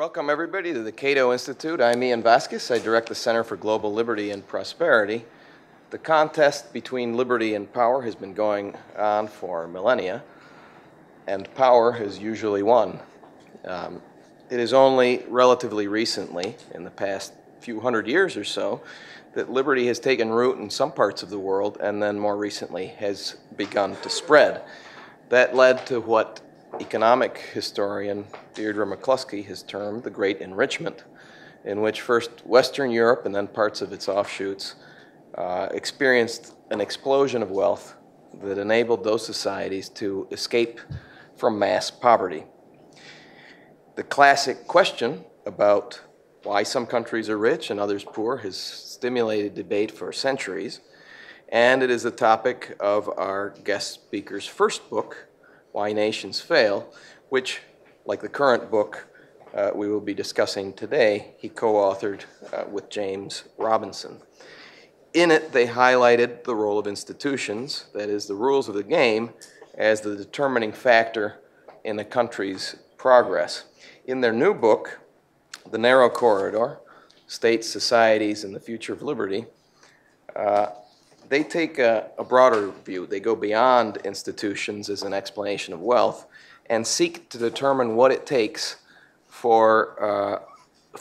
Welcome, everybody, to the Cato Institute. I'm Ian Vásquez. I direct the Center for Global Liberty and Prosperity. The contest between liberty and power has been going on for millennia, and power has usually won. It is only relatively recently, in the past few hundred years or so, that liberty has taken root in some parts of the world and then more recently has begun to spread. That led to what economic historian Deirdre McCloskey has termed the Great Enrichment, in which first Western Europe and then parts of its offshoots experienced an explosion of wealth that enabled those societies to escape from mass poverty. The classic question about why some countries are rich and others poor has stimulated debate for centuries, and it is the topic of our guest speaker's first book, Why Nations Fail, which, like the current book we will be discussing today, he co-authored with James Robinson. In it, they highlighted the role of institutions, that is, the rules of the game, as the determining factor in a country's progress. In their new book, The Narrow Corridor, States, Societies, and the Future of Liberty, they take a broader view. They go beyond institutions as an explanation of wealth and seek to determine what it takes for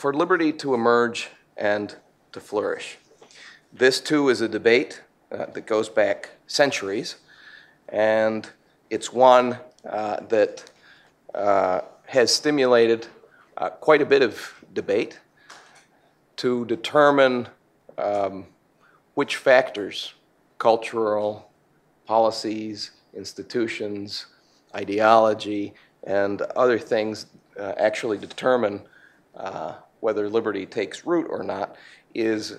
liberty to emerge and to flourish. This, too, is a debate that goes back centuries, and it's one that has stimulated quite a bit of debate to determine which factors, cultural, policies, institutions, ideology, and other things actually determine whether liberty takes root or not, is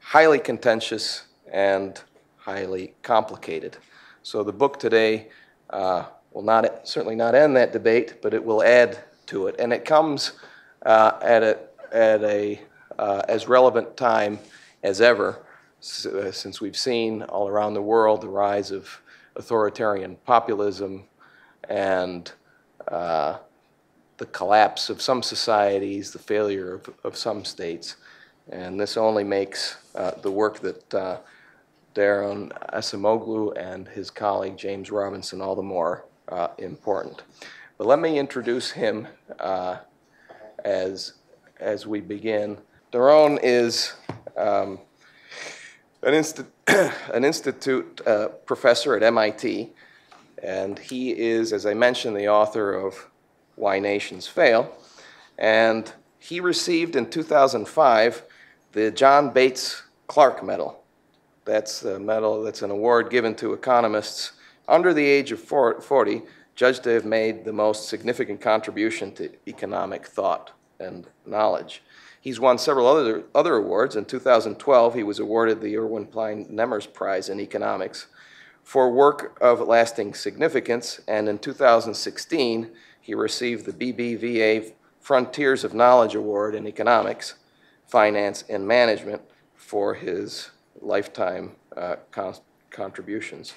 highly contentious and highly complicated. So the book today will not, certainly not end that debate, but it will add to it. And it comes at as relevant time as ever, since we've seen all around the world the rise of authoritarian populism and the collapse of some societies, the failure of some states. And this only makes the work that Daron Acemoglu and his colleague James Robinson all the more important. But let me introduce him as we begin. Daron is an institute professor at MIT, and he is, as I mentioned, the author of Why Nations Fail. And he received in 2005 the John Bates Clark Medal. That's a medal that's an award given to economists under the age of 40, judged to have made the most significant contribution to economic thought and knowledge. He's won several other awards. In 2012, he was awarded the Erwin P. Klein Nemmers Prize in Economics for work of lasting significance. And in 2016, he received the BBVA Frontiers of Knowledge Award in Economics, Finance, and Management for his lifetime contributions.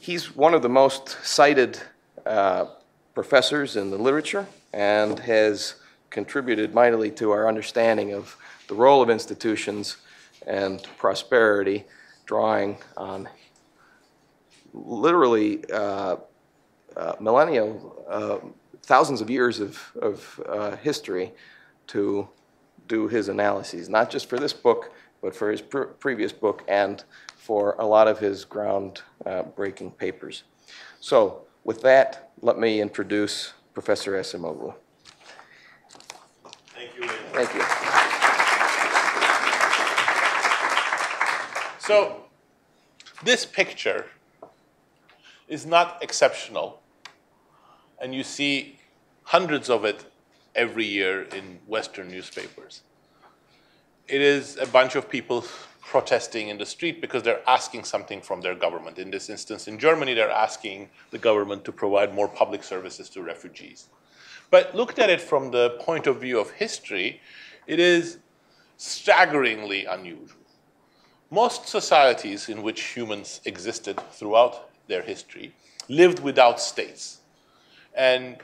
He's one of the most cited professors in the literature and has contributed mightily to our understanding of the role of institutions and prosperity, drawing on literally millennial, thousands of years of history to do his analyses, not just for this book, but for his previous book and for a lot of his ground-breaking papers. So with that, let me introduce Professor Acemoglu. Thank you. So this picture is not exceptional, and you see hundreds of it every year in Western newspapers. It is a bunch of people protesting in the street because they're asking something from their government. In this instance, in Germany, they're asking the government to provide more public services to refugees. But looked at it from the point of view of history, it is staggeringly unusual. Most societies in which humans existed throughout their history lived without states. And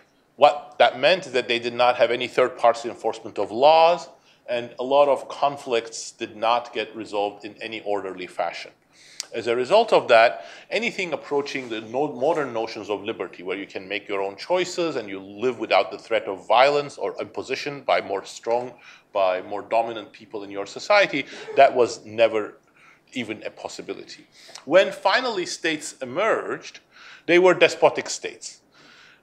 What that meant is that they did not have any third-party enforcement of laws, and a lot of conflicts did not get resolved in any orderly fashion. As a result of that, anything approaching the modern notions of liberty, where you can make your own choices and you live without the threat of violence or imposition by more dominant people in your society, that was never even a possibility. When finally states emerged, they were despotic states.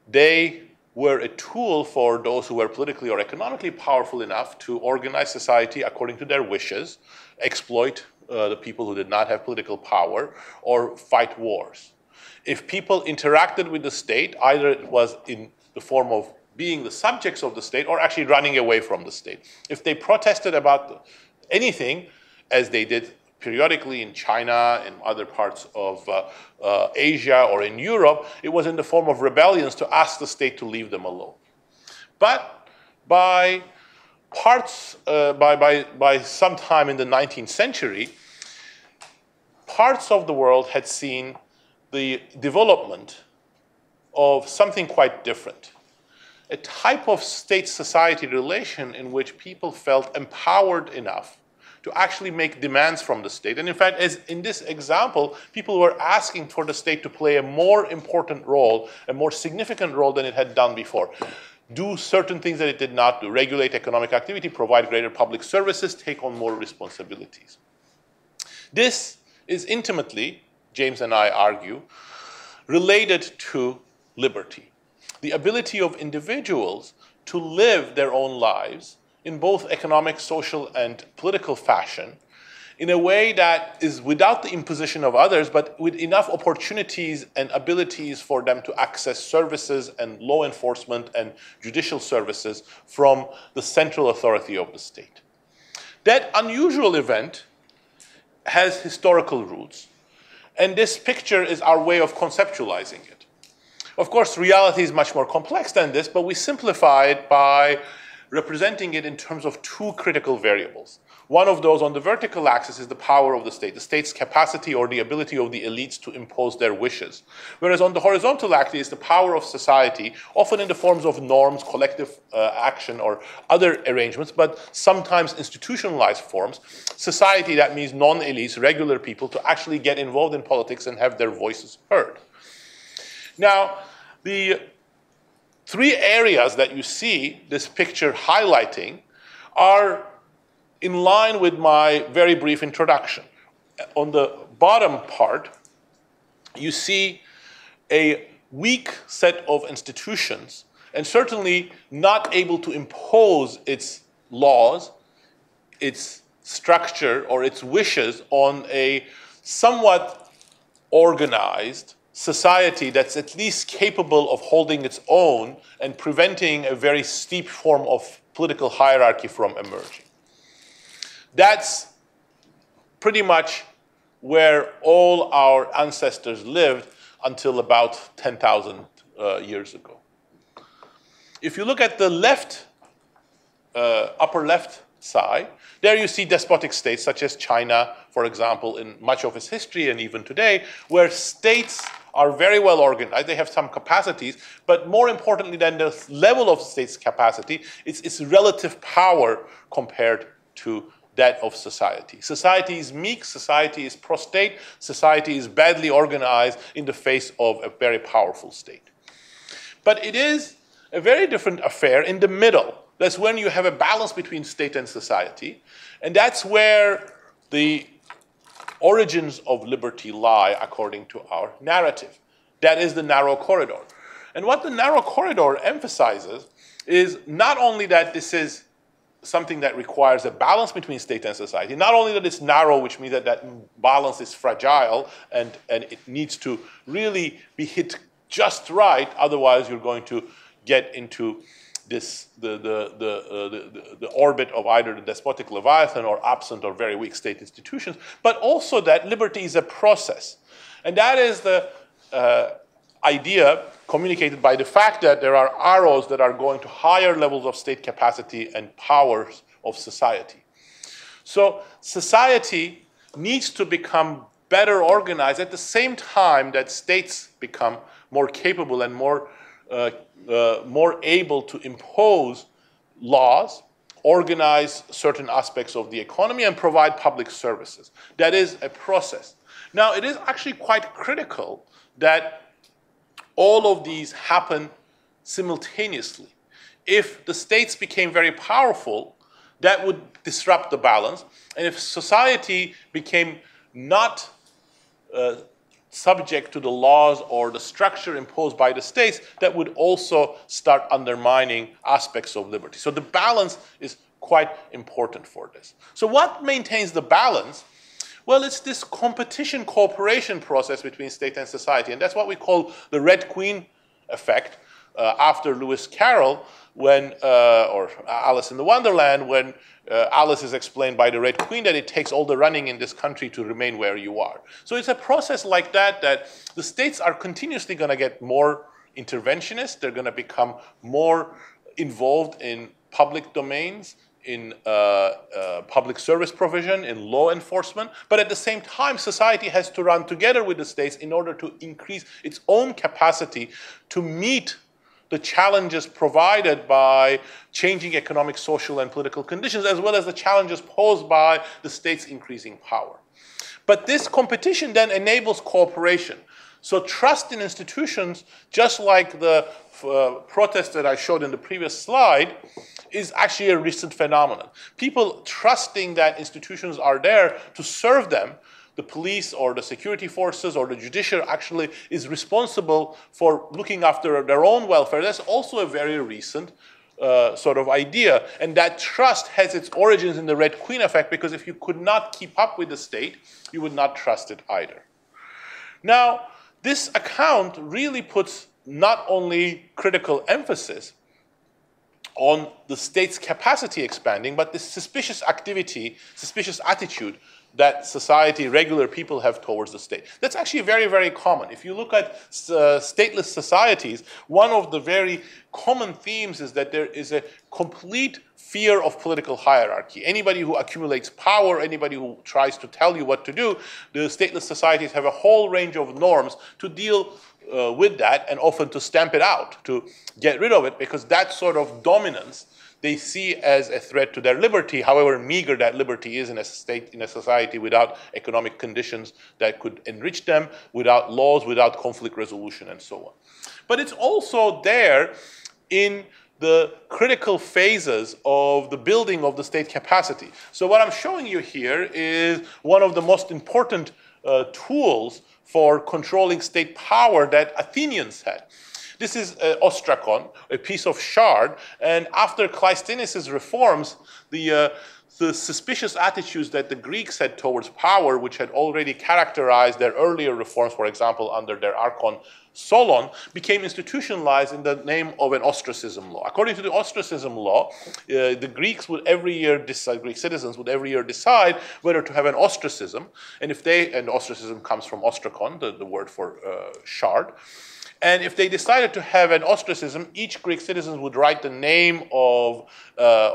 They were a tool for those who were politically or economically powerful enough to organize society according to their wishes, exploit the people who did not have political power, or fight wars. If people interacted with the state, either it was in the form of being the subjects of the state or actually running away from the state. If they protested about anything, as they did periodically in China and other parts of Asia or in Europe, it was in the form of rebellions to ask the state to leave them alone. But by sometime in the 19th century, parts of the world had seen the development of something quite different, a type of state-society relation in which people felt empowered enough to actually make demands from the state. And in fact, as in this example, people were asking for the state to play a more important role, a more significant role than it had done before. Do certain things that it did not do, regulate economic activity, provide greater public services, take on more responsibilities. This is intimately, James and I argue, related to liberty, the ability of individuals to live their own lives in both economic, social, and political fashion in a way that is without the imposition of others, but with enough opportunities and abilities for them to access services and law enforcement and judicial services from the central authority of the state. That unusual event has historical roots, and this picture is our way of conceptualizing it. Of course, reality is much more complex than this, but we simplify it by representing it in terms of two critical variables. One of those on the vertical axis is the power of the state's capacity or the ability of the elites to impose their wishes. Whereas on the horizontal axis is the power of society, often in the forms of norms, collective action, or other arrangements, but sometimes institutionalized forms. Society, that means non-elites, regular people, to actually get involved in politics and have their voices heard. Now, the three areas that you see this picture highlighting are in line with my very brief introduction. On the bottom part, you see a weak set of institutions, and certainly not able to impose its laws, its structure, or its wishes on a somewhat organized society that's at least capable of holding its own and preventing a very steep form of political hierarchy from emerging. That's pretty much where all our ancestors lived until about 10,000 years ago. If you look at the left, upper left side, there you see despotic states such as China, for example, in much of its history and even today, where states are very well organized. They have some capacities, but more importantly than the level of state's capacity, it's its relative power compared to that of society. Society is meek, society is prostate, society is badly organized in the face of a very powerful state. But it is a very different affair in the middle. That's when you have a balance between state and society, and that's where the origins of liberty lie, according to our narrative. That is the narrow corridor. And what the narrow corridor emphasizes is not only that this is something that requires a balance between state and society, not only that it's narrow, which means that that balance is fragile and it needs to really be hit just right, otherwise you're going to get into this, the orbit of either the despotic leviathan or absent or very weak state institutions, but also that liberty is a process. And that is the idea communicated by the fact that there are arrows that are going to higher levels of state capacity and powers of society. So society needs to become better organized at the same time that states become more capable and more more able to impose laws, organize certain aspects of the economy, and provide public services. That is a process. Now, it is actually quite critical that all of these happen simultaneously. If the states became very powerful, that would disrupt the balance. And if society became not subject to the laws or the structure imposed by the states, that would also start undermining aspects of liberty. So the balance is quite important for this. So what maintains the balance? Well, it's this competition cooperation process between state and society. And that's what we call the Red Queen effect after Lewis Carroll, when, or Alice in the Wonderland, when Alice is explained by the Red Queen that it takes all the running in this country to remain where you are. So it's a process like that, that the states are continuously going to get more interventionist. They're going to become more involved in public domains, in public service provision, in law enforcement. But at the same time, society has to run together with the states in order to increase its own capacity to meet the challenges provided by changing economic, social, and political conditions, as well as the challenges posed by the state's increasing power. But this competition then enables cooperation. So trust in institutions, just like the protest that I showed in the previous slide, is actually a recent phenomenon. People trusting that institutions are there to serve them, the police or the security forces or the judiciary actually is responsible for looking after their own welfare. That's also a very recent sort of idea. And that trust has its origins in the Red Queen effect, because if you could not keep up with the state, you would not trust it either. Now, this account really puts not only critical emphasis on the state's capacity expanding, but this suspicious activity, suspicious attitude that society, regular people have towards the state. That's actually very, very common. If you look at stateless societies, one of the very common themes is that there is a complete fear of political hierarchy. Anybody who accumulates power, anybody who tries to tell you what to do, the stateless societies have a whole range of norms to deal with that, and often to stamp it out, to get rid of it, because that sort of dominance they see as a threat to their liberty, however meager that liberty is in a state, in a society without economic conditions that could enrich them, without laws, without conflict resolution, and so on. But it's also there in the critical phases of the building of the state capacity. So what I'm showing you here is one of the most important tools for controlling state power that Athenians had. This is ostrakon, a piece of shard. And after Cleisthenes' reforms, the suspicious attitudes that the Greeks had towards power, which had already characterized their earlier reforms, for example, under their archon Solon, became institutionalized in the name of an ostracism law. According to the ostracism law, the Greeks would every year decide, Greek citizens would every year decide whether to have an ostracism. And if they, and ostracism comes from ostrakon, the word for shard. And if they decided to have an ostracism, each Greek citizen would write the name of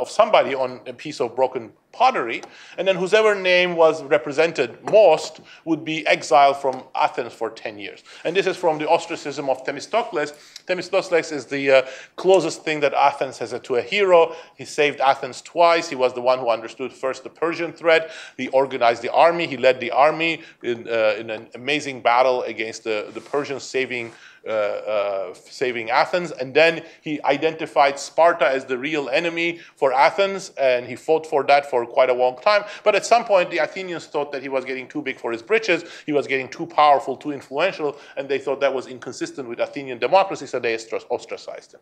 somebody on a piece of broken pottery. And then whosever name was represented most would be exiled from Athens for 10 years. And this is from the ostracism of Themistocles. Themistocles is the closest thing that Athens has to a hero. He saved Athens twice. He was the one who understood first the Persian threat. He organized the army. He led the army in an amazing battle against the Persians, saving Athens. And then he identified Sparta as the real enemy for Athens, and he fought for that for quite a long time. But at some point, the Athenians thought that he was getting too big for his britches. He was getting too powerful, too influential, and they thought that was inconsistent with Athenian democracy, so they ostracized him.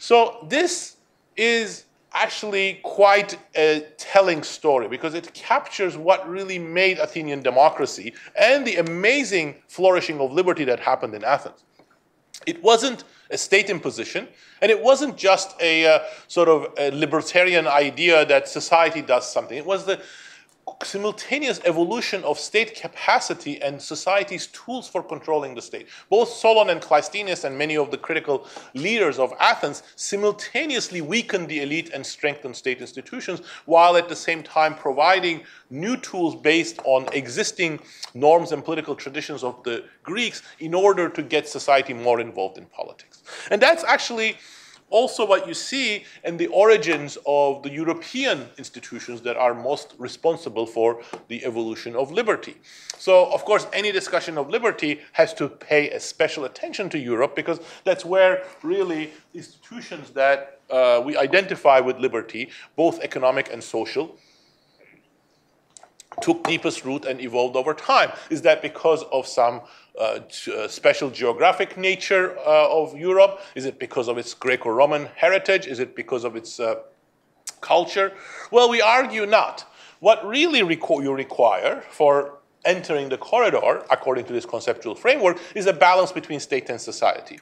So this is actually quite a telling story, because it captures what really made Athenian democracy and the amazing flourishing of liberty that happened in Athens. It wasn't a state imposition, and it wasn't just a sort of a libertarian idea that society does something. It was the simultaneous evolution of state capacity and society's tools for controlling the state. Both Solon and Cleisthenes and many of the critical leaders of Athens simultaneously weakened the elite and strengthened state institutions, while at the same time providing new tools based on existing norms and political traditions of the Greeks in order to get society more involved in politics. And that's actually also what you see in the origins of the European institutions that are most responsible for the evolution of liberty. So, of course, any discussion of liberty has to pay a special attention to Europe, because that's where really institutions that we identify with liberty, both economic and social, took deepest root and evolved over time. Is that because of some special geographic nature of Europe? Is it because of its Greco-Roman heritage? Is it because of its culture? Well, we argue not. What really you require for entering the corridor, according to this conceptual framework, is a balance between state and society.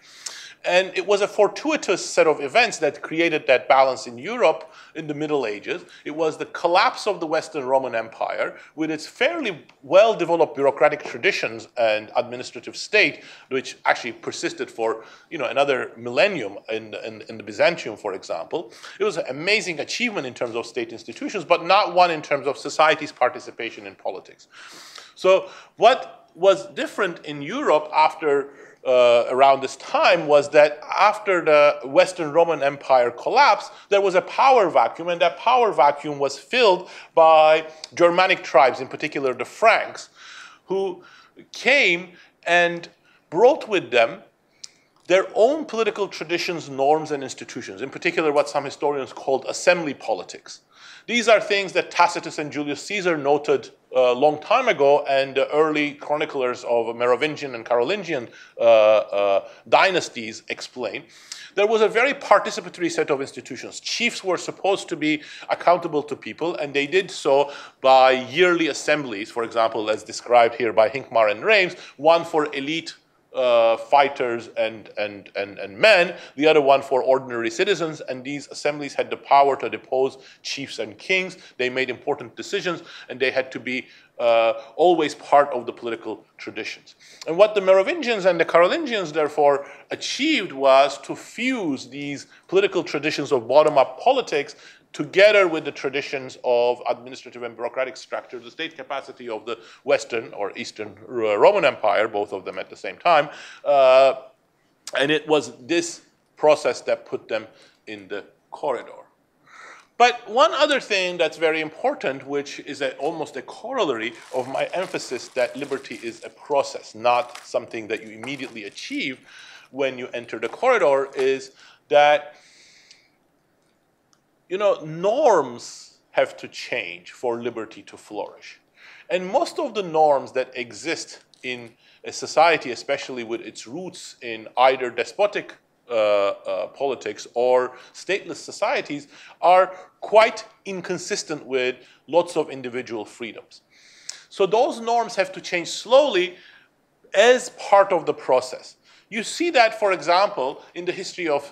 And it was a fortuitous set of events that created that balance in Europe in the Middle Ages. It was the collapse of the Western Roman Empire with its fairly well-developed bureaucratic traditions and administrative state, which actually persisted for another millennium in the Byzantium, for example. It was an amazing achievement in terms of state institutions, but not one in terms of society's participation in politics. So what was different in Europe after around this time was that after the Western Roman Empire collapse, there was a power vacuum, and that power vacuum was filled by Germanic tribes, in particular the Franks, who came and brought with them their own political traditions, norms, and institutions, in particular what some historians called assembly politics. These are things that Tacitus and Julius Caesar noted a long time ago, and the early chroniclers of Merovingian and Carolingian dynasties explain. There was a very participatory set of institutions. Chiefs were supposed to be accountable to people, and they did so by yearly assemblies, for example, as described here by Hincmar and Rames, one for elite fighters and men, the other one for ordinary citizens, and these assemblies had the power to depose chiefs and kings. They made important decisions, and they had to be always part of the political traditions. And what the Merovingians and the Carolingians, therefore, achieved was to fuse these political traditions of bottom-up politics together with the traditions of administrative and bureaucratic structure, the state capacity of the Western or Eastern Roman Empire, both of them at the same time. And it was this process that put them in the corridor. But one other thing that's very important, which is almost a corollary of my emphasis that liberty is a process, not something that you immediately achieve when you enter the corridor, is that norms have to change for liberty to flourish. And most of the norms that exist in a society, especially with its roots in either despotic politics or stateless societies, are quite inconsistent with lots of individual freedoms. So those norms have to change slowly as part of the process. You see that, for example, in the history of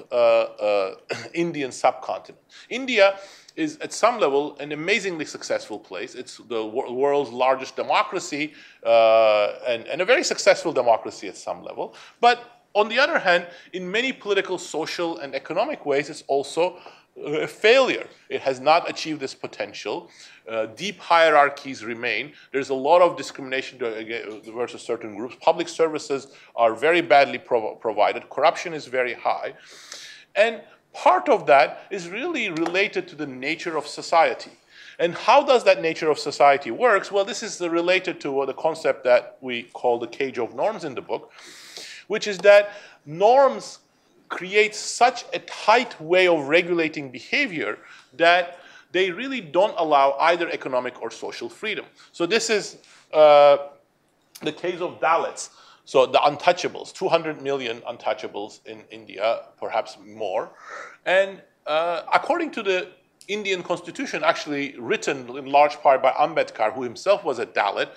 Indian subcontinent. India is, at some level, an amazingly successful place. It's the world's largest democracy and a very successful democracy at some level. But on the other hand, in many political, social, and economic ways, it's also a failure. It has not achieved its potential. Deep hierarchies remain. There's a lot of discrimination versus certain groups. Public services are very badly provided. Corruption is very high. And part of that is really related to the nature of society. And how does that nature of society work? Well, this is related to the concept that we call the cage of norms in the book, which is that norms create such a tight way of regulating behavior that they really don't allow either economic or social freedom. So this is the case of Dalits, so the untouchables, 200 million untouchables in India, perhaps more. And according to the Indian constitution, actually written in large part by Ambedkar, who himself was a Dalit,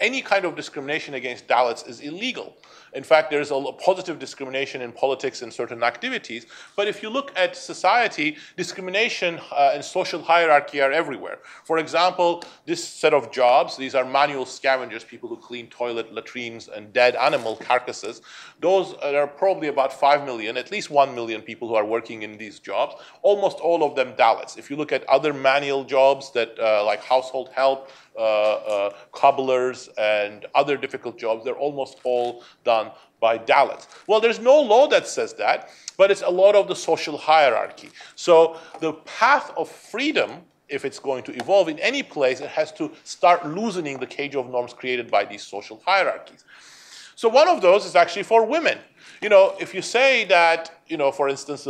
Any kind of discrimination against Dalits is illegal. In fact, there's a positive discrimination in politics and certain activities. But if you look at society, discrimination and social hierarchy are everywhere. For example, this set of jobs, these are manual scavengers, people who clean toilet latrines and dead animal carcasses. Those are probably about 5 million, at least 1 million people who are working in these jobs, almost all of them Dalits. If you look at other manual jobs that like household help, cobblers and other difficult jobs, they're almost all done by Dalits. Well, there's no law that says that, but it's a lot of the social hierarchy. So the path of freedom, if it's going to evolve in any place, it has to start loosening the cage of norms created by these social hierarchies. So one of those is actually for women. You know, if you say that, you know, for instance,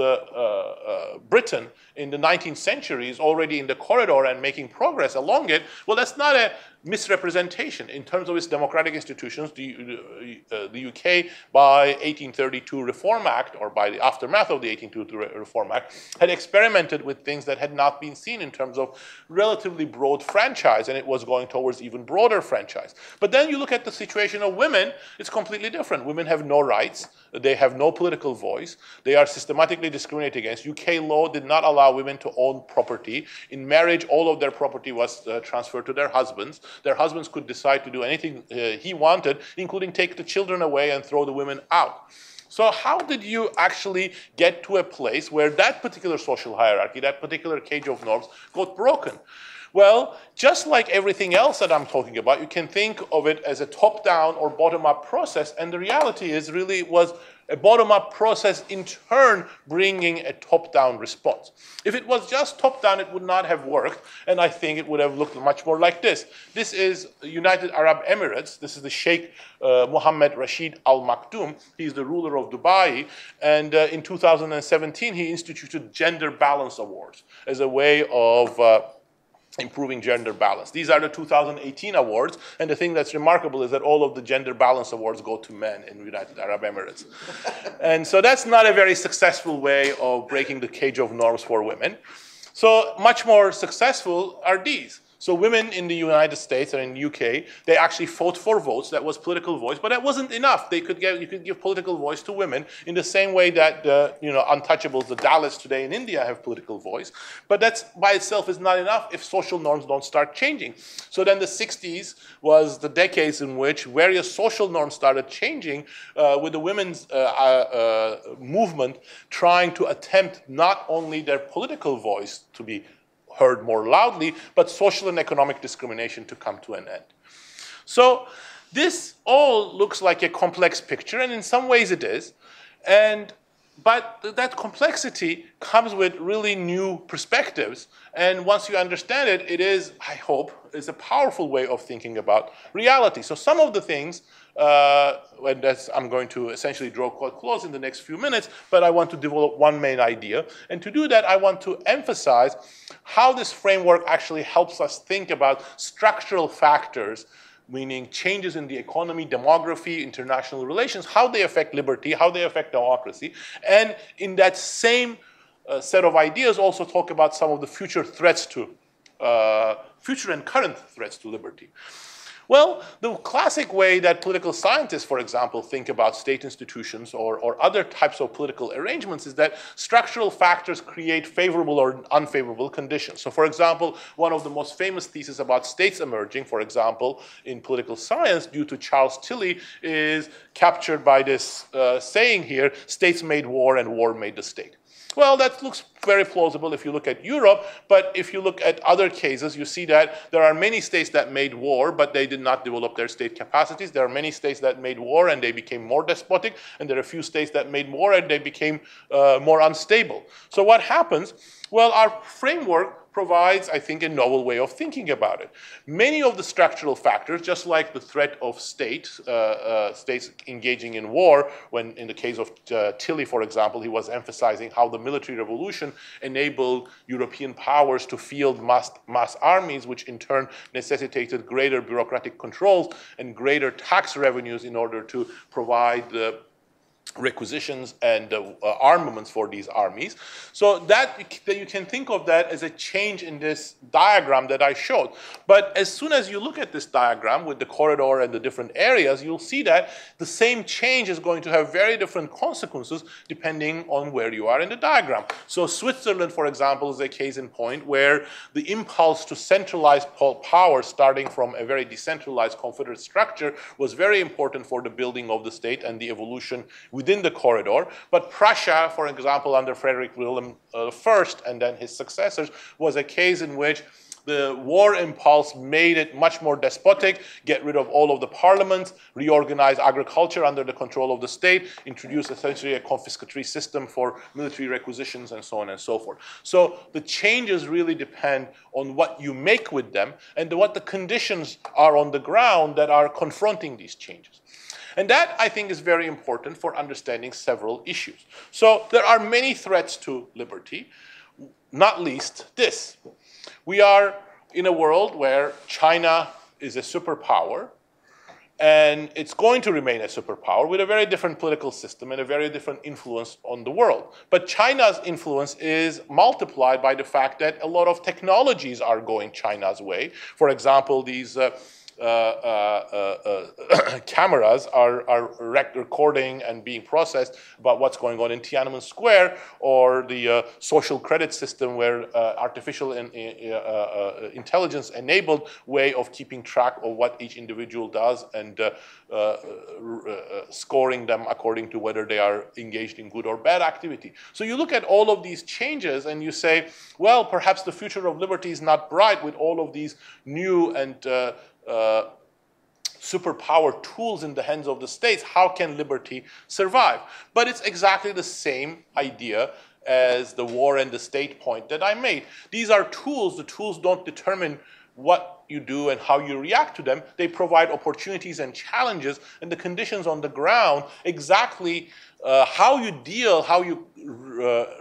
Britain in the 19th century is already in the corridor and making progress along it, well, that's not a misrepresentation. In terms of its democratic institutions, the UK by 1832 Reform Act, or by the aftermath of the 1832 Reform Act, had experimented with things that had not been seen in terms of relatively broad franchise, and it was going towards even broader franchise. But then you look at the situation of women, it's completely different. Women have no rights. They have no political voice. They are systematically discriminated against. UK law did not allow women to own property. In marriage, all of their property was transferred to their husbands. Their husbands could decide to do anything he wanted, including take the children away and throw the women out. So how did you actually get to a place where that particular social hierarchy, that particular cage of norms, got broken? Well, just like everything else that I'm talking about, you can think of it as a top-down or bottom-up process, and the reality is really it was a bottom-up process in turn bringing a top-down response. If it was just top-down, it would not have worked, and I think it would have looked much more like this. This is United Arab Emirates. This is the Sheikh Mohammed Rashid Al Maktoum. He's the ruler of Dubai, and in 2017, he instituted Gender Balance Awards as a way of improving gender balance. These are the 2018 awards, and the thing that's remarkable is that all of the gender balance awards go to men in United Arab Emirates. And so that's not a very successful way of breaking the cage of norms for women. So much more successful are these. So women in the United States and in the UK, they actually fought for votes. That was political voice, but that wasn't enough. They could get, you could give political voice to women in the same way that you know, untouchables, the Dalits today in India, have political voice. But that's by itself is not enough if social norms don't start changing. So then the 60s was the decades in which various social norms started changing with the women's movement trying to attempt not only their political voice to be heard more loudly, but social and economic discrimination to come to an end. So this all looks like a complex picture, and in some ways it is. But that complexity comes with really new perspectives, and once you understand it, it is, I hope, is a powerful way of thinking about reality. So some of the things, and that's, I'm going to essentially draw quite close in the next few minutes, but I want to develop one main idea. And to do that, I want to emphasize how this framework actually helps us think about structural factors, meaning changes in the economy, demography, international relations, how they affect liberty, how they affect democracy. And in that same set of ideas, also talk about some of the future threats to, future and current threats to liberty. Well, the classic way that political scientists, for example, think about state institutions or other types of political arrangements is that structural factors create favorable or unfavorable conditions. So, for example, one of the most famous theses about states emerging, for example, in political science due to Charles Tilley, is captured by this saying here, states made war and war made the state. Well, that looks very plausible if you look at Europe, but if you look at other cases, you see that there are many states that made war, but they did not develop their state capacities. There are many states that made war, and they became more despotic, and there are a few states that made war, and they became more unstable. So what happens? Well, our framework provides, I think, a novel way of thinking about it. Many of the structural factors, just like the threat of states, states engaging in war, when in the case of Tilley, for example, he was emphasizing how the military revolution enabled European powers to field mass armies, which in turn necessitated greater bureaucratic controls and greater tax revenues in order to provide the requisitions and armaments for these armies. So that you can think of that as a change in this diagram that I showed. But as soon as you look at this diagram with the corridor and the different areas, you'll see that the same change is going to have very different consequences depending on where you are in the diagram. So Switzerland, for example, is a case in point where the impulse to centralize power starting from a very decentralized confederate structure was very important for the building of the state and the evolution within the corridor. But Prussia, for example, under Frederick William I and then his successors, was a case in which the war impulse made it much more despotic, get rid of all of the parliaments, reorganize agriculture under the control of the state, introduce essentially a confiscatory system for military requisitions and so on and so forth. So the changes really depend on what you make with them and what the conditions are on the ground that are confronting these changes. And that, I think, is very important for understanding several issues. So there are many threats to liberty, not least this. We are in a world where China is a superpower, and it's going to remain a superpower with a very different political system and a very different influence on the world. But China's influence is multiplied by the fact that a lot of technologies are going China's way. For example, these cameras are recording and being processed about what's going on in Tiananmen Square, or the social credit system where artificial intelligence enabled way of keeping track of what each individual does and scoring them according to whether they are engaged in good or bad activity. So you look at all of these changes and you say, well, perhaps the future of liberty is not bright with all of these new and superpower tools in the hands of the states. How can liberty survive? But it's exactly the same idea as the war and the state point that I made. These are tools. The tools don't determine what you do and how you react to them. They provide opportunities and challenges, and the conditions on the ground, exactly how you deal, how you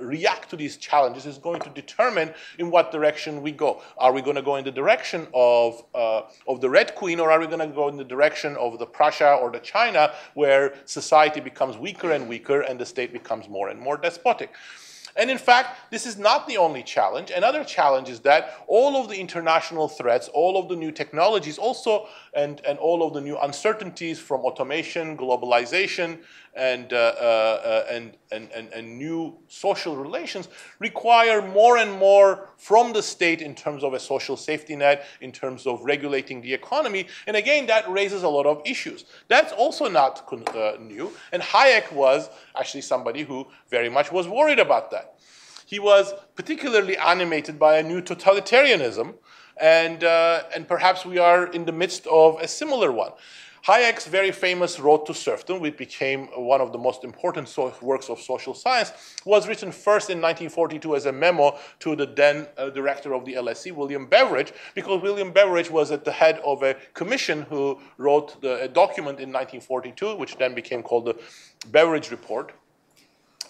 react to these challenges is going to determine in what direction we go. Are we going to go in the direction of the Red Queen, or are we going to go in the direction of the Prussia or the China, where society becomes weaker and weaker and the state becomes more and more despotic? And in fact, this is not the only challenge. Another challenge is that all of the international threats, all of the new technologies also, and all of the new uncertainties from automation, globalization, and new social relations require more and more from the state in terms of a social safety net, in terms of regulating the economy. And again, that raises a lot of issues. That's also not new. And Hayek was actually somebody who very much was worried about that. He was particularly animated by a new totalitarianism, and perhaps we are in the midst of a similar one. Hayek's very famous Road to Serfdom, which became one of the most important works of social science, was written first in 1942 as a memo to the then director of the LSE, William Beveridge, because William Beveridge was at the head of a commission who wrote a document in 1942, which then became called the Beveridge Report,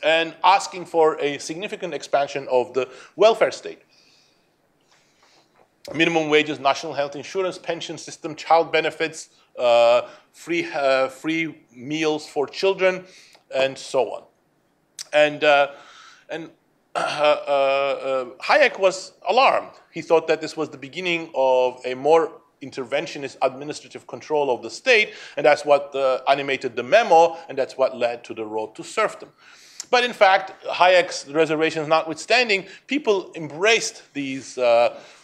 and asking for a significant expansion of the welfare state. Minimum wages, national health insurance, pension system, child benefits, free meals for children, and so on. And Hayek was alarmed. He thought that this was the beginning of a more interventionist administrative control of the state, and that's what animated the memo, and that's what led to the Road to Serfdom. But in fact, Hayek's reservations notwithstanding, people embraced these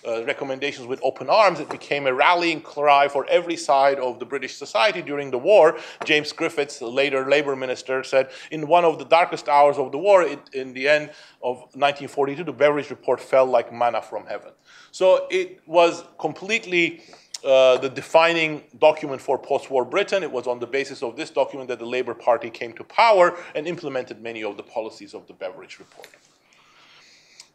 recommendations with open arms. It became a rallying cry for every side of the British society during the war. James Griffiths, the later labor minister, said, in one of the darkest hours of the war, in the end of 1942, the Beveridge Report fell like manna from heaven. So it was completely the defining document for post-war Britain. It was on the basis of this document that the Labour Party came to power and implemented many of the policies of the Beveridge Report.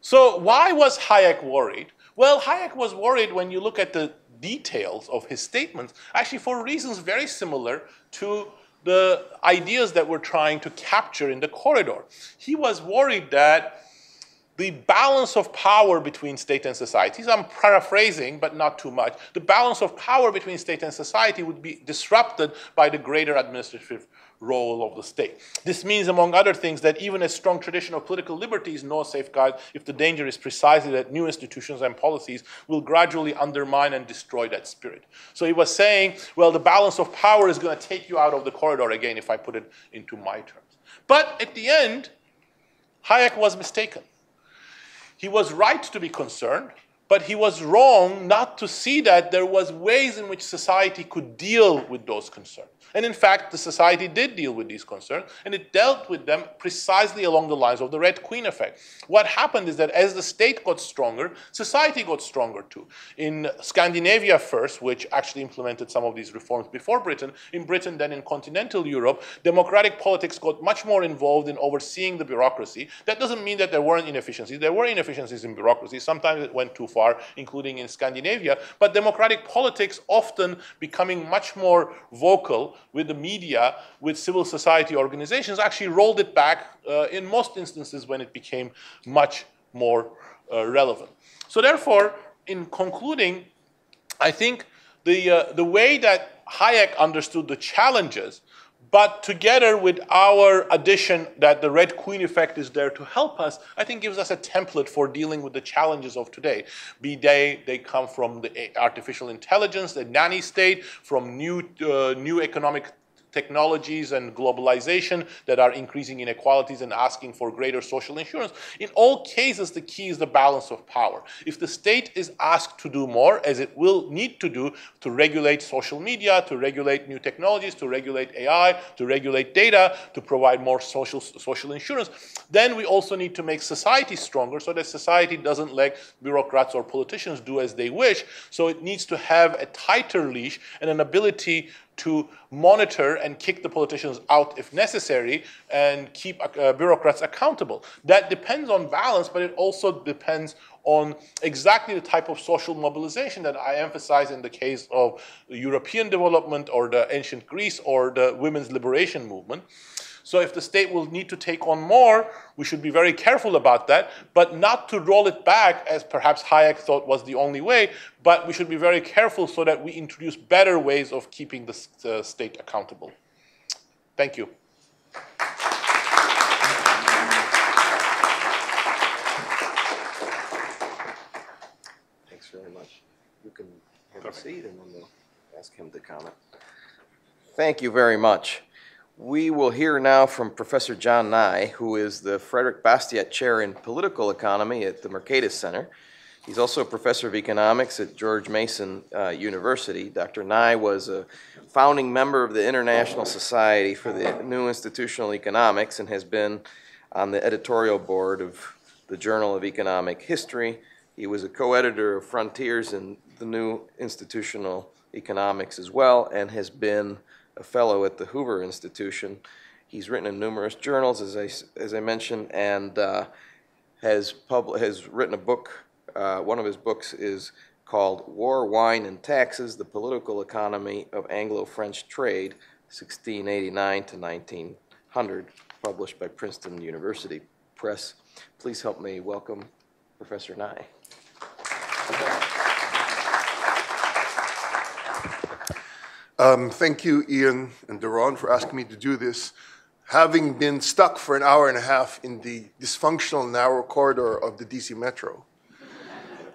So why was Hayek worried? Well, Hayek was worried, when you look at the details of his statements, actually for reasons very similar to the ideas that we're trying to capture in the corridor. He was worried that the balance of power between state and societies, I'm paraphrasing, but not too much, the balance of power between state and society would be disrupted by the greater administrative role of the state. This means, among other things, that even a strong tradition of political liberty is no safeguard if the danger is precisely that new institutions and policies will gradually undermine and destroy that spirit. So he was saying, well, the balance of power is going to take you out of the corridor again, if I put it into my terms. But at the end, Hayek was mistaken. He was right to be concerned, but he was wrong not to see that there was ways in which society could deal with those concerns. And in fact, the society did deal with these concerns, and it dealt with them precisely along the lines of the Red Queen effect. What happened is that as the state got stronger, society got stronger too. In Scandinavia first, which actually implemented some of these reforms before Britain, in Britain then in continental Europe, democratic politics got much more involved in overseeing the bureaucracy. That doesn't mean that there weren't inefficiencies. There were inefficiencies in bureaucracy. Sometimes it went too far, including in Scandinavia. But democratic politics often becoming much more vocal with the media, with civil society organizations, actually rolled it back in most instances when it became much more relevant. So therefore, in concluding, I think the way that Hayek understood the challenges, but together with our addition that the Red Queen effect is there to help us, I think gives us a template for dealing with the challenges of today. Be they come from the artificial intelligence, the nanny state, from new economic technologies and globalization that are increasing inequalities and asking for greater social insurance. In all cases, the key is the balance of power. If the state is asked to do more, as it will need to do, to regulate social media, to regulate new technologies, to regulate AI, to regulate data, to provide more social insurance, then we also need to make society stronger so that society doesn't let bureaucrats or politicians do as they wish. So it needs to have a tighter leash and an ability to monitor and kick the politicians out if necessary and keep bureaucrats accountable. That depends on balance, but it also depends on exactly the type of social mobilization that I emphasize in the case of European development or the ancient Greece or the women's liberation movement. So if the state will need to take on more, we should be very careful about that, but not to roll it back as perhaps Hayek thought was the only way, but we should be very careful so that we introduce better ways of keeping the state accountable. Thank you. Thanks very much. You can have a seat and then we'll ask him to comment. Thank you very much. We will hear now from Professor John Nye, who is the Frederick Bastiat Chair in Political Economy at the Mercatus Center. He's also a professor of economics at George Mason University. Dr. Nye was a founding member of the International Society for the New Institutional Economics and has been on the editorial board of the Journal of Economic History. He was a co-editor of Frontiers in the New Institutional Economics as well, and has been a fellow at the Hoover Institution. He's written in numerous journals, as I mentioned, and has written a book. One of his books is called War, Wine, and Taxes, The Political Economy of Anglo-French Trade, 1689 to 1900, published by Princeton University Press. Please help me welcome Professor Nye. Thank you, Ian and Daron, for asking me to do this. Having been stuck for an hour and a half in the dysfunctional narrow corridor of the DC Metro,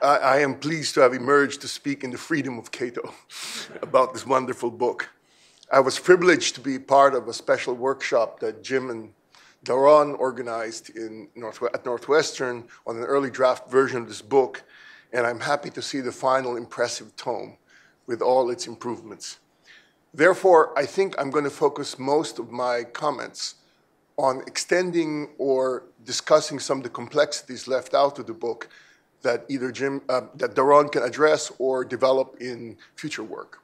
I am pleased to have emerged to speak in the freedom of Cato about this wonderful book. I was privileged to be part of a special workshop that Jim and Daron organized at Northwestern on an early draft version of this book, and I'm happy to see the final impressive tome with all its improvements. Therefore, I think I'm going to focus most of my comments on extending or discussing some of the complexities left out of the book that either Daron can address or develop in future work.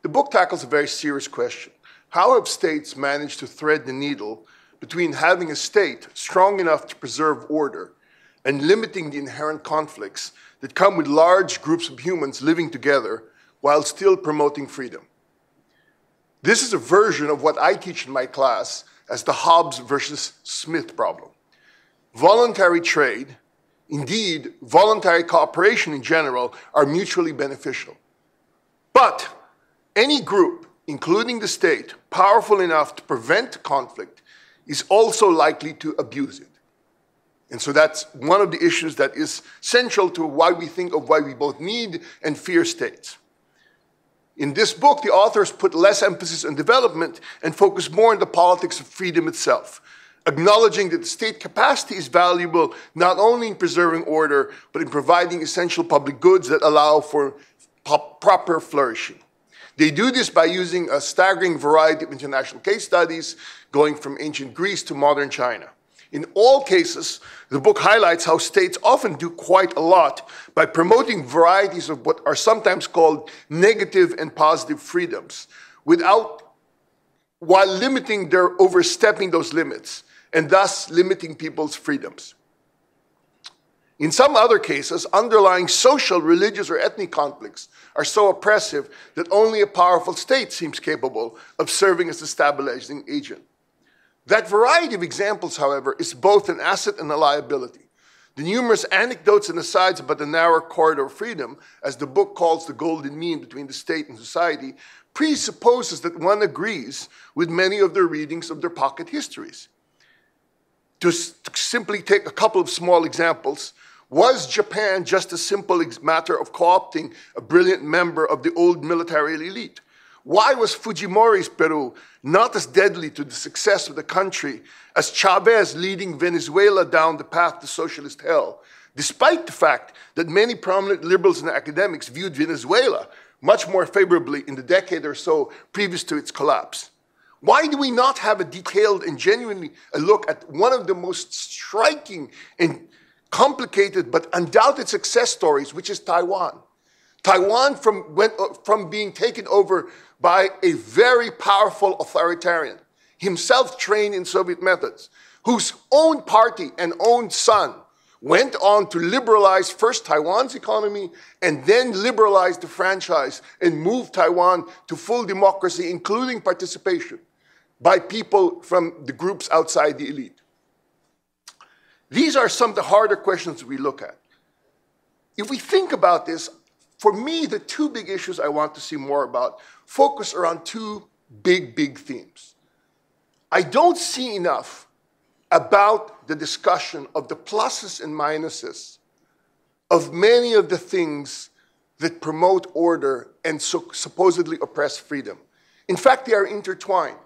The book tackles a very serious question. How have states managed to thread the needle between having a state strong enough to preserve order and limiting the inherent conflicts that come with large groups of humans living together while still promoting freedom? This is a version of what I teach in my class as the Hobbes versus Smith problem. Voluntary trade, indeed, voluntary cooperation in general, are mutually beneficial. But any group, including the state, powerful enough to prevent conflict, is also likely to abuse it. And so that's one of the issues that is central to why we think of why we both need and fear states. In this book, the authors put less emphasis on development and focus more on the politics of freedom itself, acknowledging that the state capacity is valuable not only in preserving order, but in providing essential public goods that allow for proper flourishing. They do this by using a staggering variety of international case studies, going from ancient Greece to modern China. In all cases, the book highlights how states often do quite a lot by promoting varieties of what are sometimes called negative and positive freedoms, while limiting their overstepping those limits, and thus limiting people's freedoms. In some other cases, underlying social, religious, or ethnic conflicts are so oppressive that only a powerful state seems capable of serving as a stabilizing agent. That variety of examples, however, is both an asset and a liability. The numerous anecdotes and asides about the narrow corridor of freedom, as the book calls the golden mean between the state and society, presupposes that one agrees with many of their readings of their pocket histories. To simply take a couple of small examples, was Japan just a simple matter of co-opting a brilliant member of the old military elite? Why was Fujimori's Peru not as deadly to the success of the country as Chavez leading Venezuela down the path to socialist hell, despite the fact that many prominent liberals and academics viewed Venezuela much more favorably in the decade or so previous to its collapse? Why do we not have a detailed and genuinely look at one of the most striking and complicated but undoubted success stories, which is Taiwan? Taiwan went from being taken over by a very powerful authoritarian, himself trained in Soviet methods, whose own party and own son went on to liberalize first Taiwan's economy and then liberalize the franchise and move Taiwan to full democracy, including participation by people from the groups outside the elite. These are some of the harder questions we look at. If we think about this, for me, the two big issues I want to see more about focus around two big themes. I don't see enough about the discussion of the pluses and minuses of many of the things that promote order and supposedly oppress freedom. In fact, they are intertwined.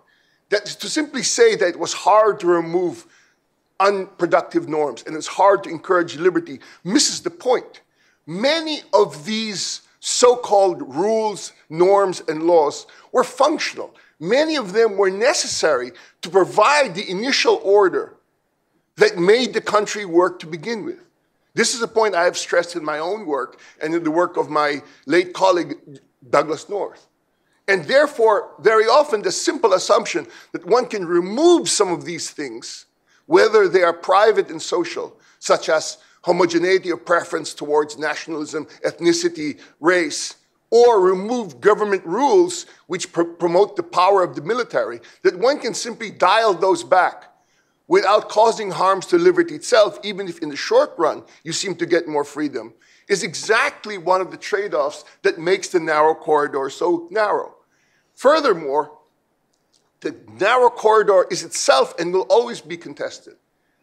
That is to simply say that it was hard to remove unproductive norms and it's hard to encourage liberty misses the point. Many of these so-called rules, norms, and laws were functional. Many of them were necessary to provide the initial order that made the country work to begin with. This is a point I have stressed in my own work and in the work of my late colleague, Douglas North. And therefore, very often the simple assumption that one can remove some of these things, whether they are private and social, such as homogeneity of preference towards nationalism, ethnicity, race, or remove government rules which promote the power of the military, that one can simply dial those back without causing harms to liberty itself, even if in the short run you seem to get more freedom, is exactly one of the trade-offs that makes the narrow corridor so narrow. Furthermore, the narrow corridor is itself and will always be contested.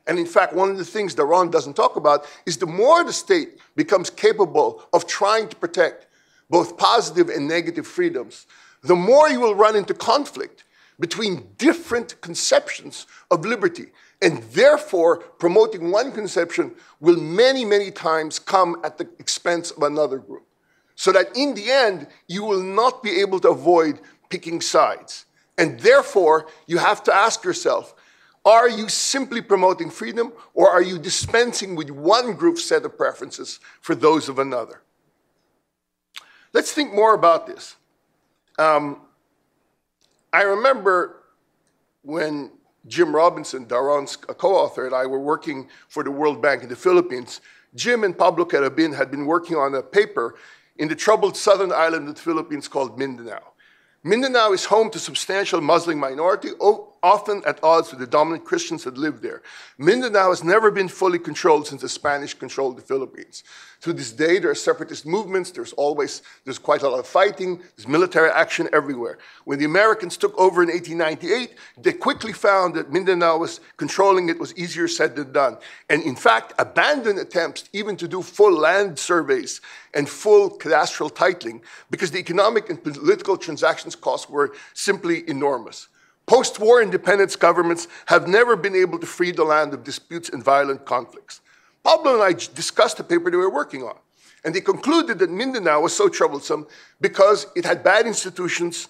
And in fact, one of the things Daron doesn't talk about is the more the state becomes capable of trying to protect both positive and negative freedoms, the more you will run into conflict between different conceptions of liberty. And therefore, promoting one conception will many times come at the expense of another group. So that in the end, you will not be able to avoid picking sides. And therefore, you have to ask yourself, are you simply promoting freedom, or are you dispensing with one group's set of preferences for those of another? Let's think more about this. I remember when Jim Robinson, Daron's co-author, and I were working for the World Bank in the Philippines. Jim and Pablo Carabin had been working on a paper in the troubled southern island of the Philippines called Mindanao. Mindanao is home to substantial Muslim minority, often at odds with the dominant Christians that lived there. Mindanao has never been fully controlled since the Spanish controlled the Philippines. To this day, there are separatist movements. There's quite a lot of fighting. There's military action everywhere. When the Americans took over in 1898, they quickly found that Mindanao was controlling it was easier said than done. And in fact, abandoned attempts even to do full land surveys and full cadastral titling because the economic and political transactions costs were simply enormous. Post-war independence governments have never been able to free the land of disputes and violent conflicts. Pablo and I discussed a paper they were working on, and they concluded that Mindanao was so troublesome because it had bad institutions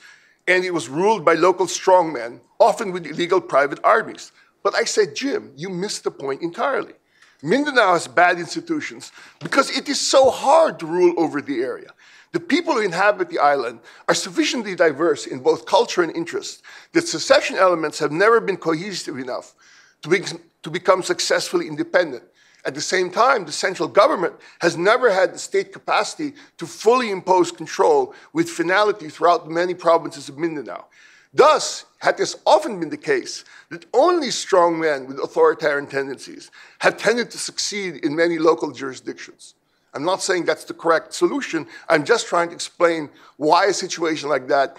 and it was ruled by local strongmen, often with illegal private armies. But I said, Jim, you missed the point entirely. Mindanao has bad institutions because it is so hard to rule over the area. The people who inhabit the island are sufficiently diverse in both culture and interest that secession elements have never been cohesive enough to become successfully independent. At the same time, the central government has never had the state capacity to fully impose control with finality throughout many provinces of Mindanao. Thus, had this often been the case, that only strong men with authoritarian tendencies have tended to succeed in many local jurisdictions. I'm not saying that's the correct solution. I'm just trying to explain why a situation like that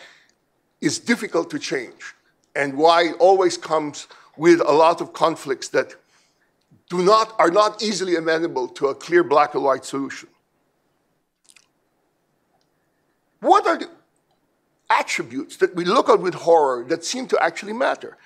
is difficult to change and why it always comes with a lot of conflicts that are not easily amenable to a clear black and white solution. What are the attributes that we look at with horror that seem to actually matter?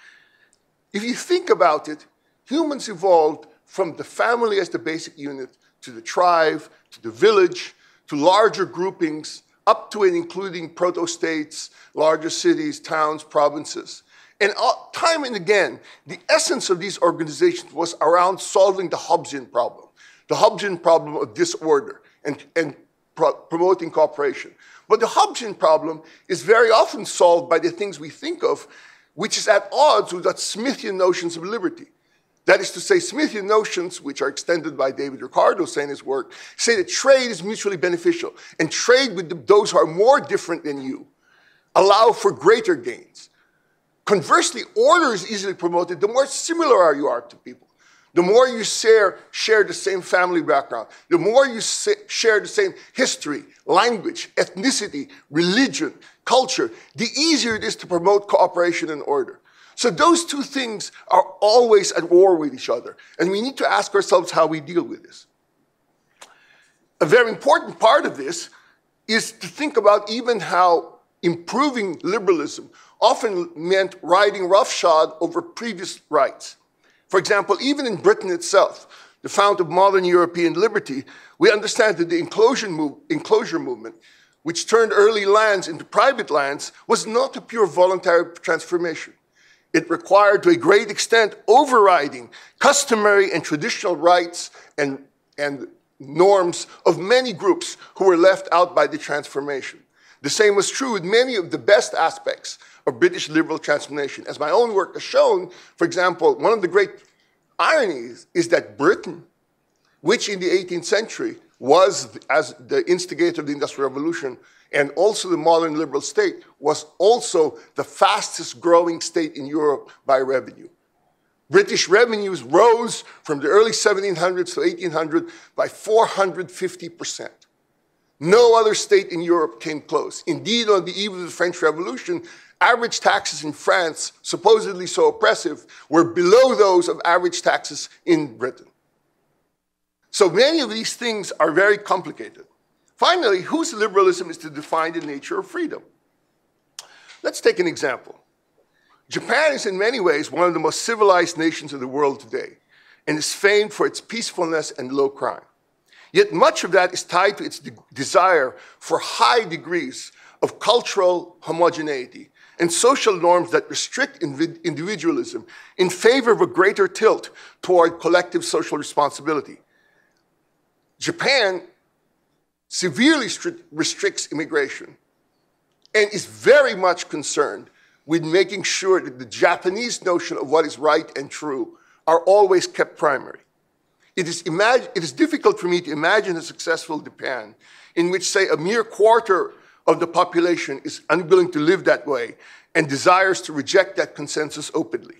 If you think about it, humans evolved from the family as the basic unit to the tribe, to the village, to larger groupings, up to and including proto-states, larger cities, towns, provinces. And time and again, the essence of these organizations was around solving the Hobbesian problem of disorder and promoting cooperation. But the Hobbesian problem is very often solved by the things we think of, which is at odds with that Smithian notions of liberty. That is to say, Smithian notions, which are extended by David Ricardo in his work, say that trade is mutually beneficial, and trade with those who are more different than you allow for greater gains. Conversely, order is easily promoted the more similar you are to people. The more you share the same family background, the more you share the same history, language, ethnicity, religion, culture, the easier it is to promote cooperation and order. So those two things are always at war with each other, and we need to ask ourselves how we deal with this. A very important part of this is to think about even how improving liberalism often meant riding roughshod over previous rights. For example, even in Britain itself, the fount of modern European liberty, we understand that the enclosure movement, which turned early lands into private lands, was not a pure voluntary transformation. It required, to a great extent, overriding customary and traditional rights and norms of many groups who were left out by the transformation. The same was true with many of the best aspects of British liberal transformation. As my own work has shown, for example, one of the great ironies is that Britain, which in the 18th century was, as the instigator of the Industrial Revolution, and also the modern liberal state, was also the fastest growing state in Europe by revenue. British revenues rose from the early 1700s to 1800 by 450%. No other state in Europe came close. Indeed, on the eve of the French Revolution, average taxes in France, supposedly so oppressive, were below those of average taxes in Britain. So many of these things are very complicated. Finally, whose liberalism is to define the nature of freedom? Let's take an example. Japan is in many ways one of the most civilized nations of the world today and is famed for its peacefulness and low crime. Yet much of that is tied to its desire for high degrees of cultural homogeneity and social norms that restrict individualism in favor of a greater tilt toward collective social responsibility. Japan severely restricts immigration and is very much concerned with making sure that the Japanese notion of what is right and true are always kept primary. It is difficult for me to imagine a successful Japan in which, say, a mere quarter of the population is unwilling to live that way and desires to reject that consensus openly.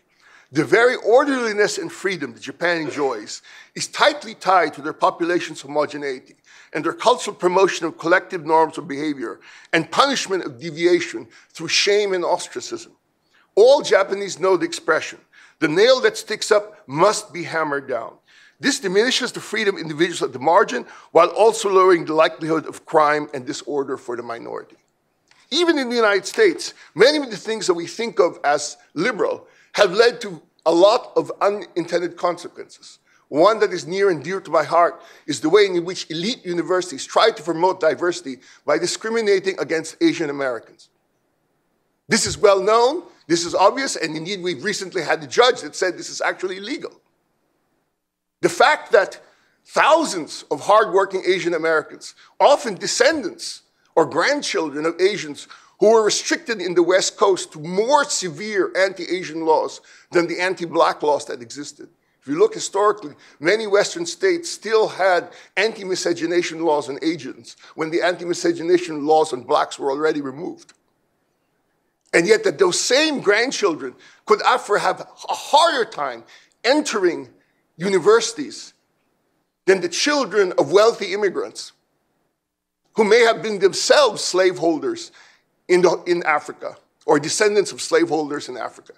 The very orderliness and freedom that Japan enjoys is tightly tied to their population's homogeneity and their cultural promotion of collective norms of behavior and punishment of deviation through shame and ostracism. All Japanese know the expression, the nail that sticks up must be hammered down. This diminishes the freedom of individuals at the margin while also lowering the likelihood of crime and disorder for the minority. Even in the United States, many of the things that we think of as liberal have led to a lot of unintended consequences. One that is near and dear to my heart is the way in which elite universities try to promote diversity by discriminating against Asian Americans. This is well known, this is obvious, and indeed we've recently had a judge that said this is actually illegal. The fact that thousands of hardworking Asian Americans, often descendants or grandchildren of Asians who were restricted in the West Coast to more severe anti-Asian laws than the anti-black laws that existed. If you look historically, many Western states still had anti-miscegenation laws on Asians when the anti-miscegenation laws on blacks were already removed. And yet that those same grandchildren could after have a harder time entering universities than the children of wealthy immigrants who may have been themselves slaveholders in Africa or descendants of slaveholders in Africa.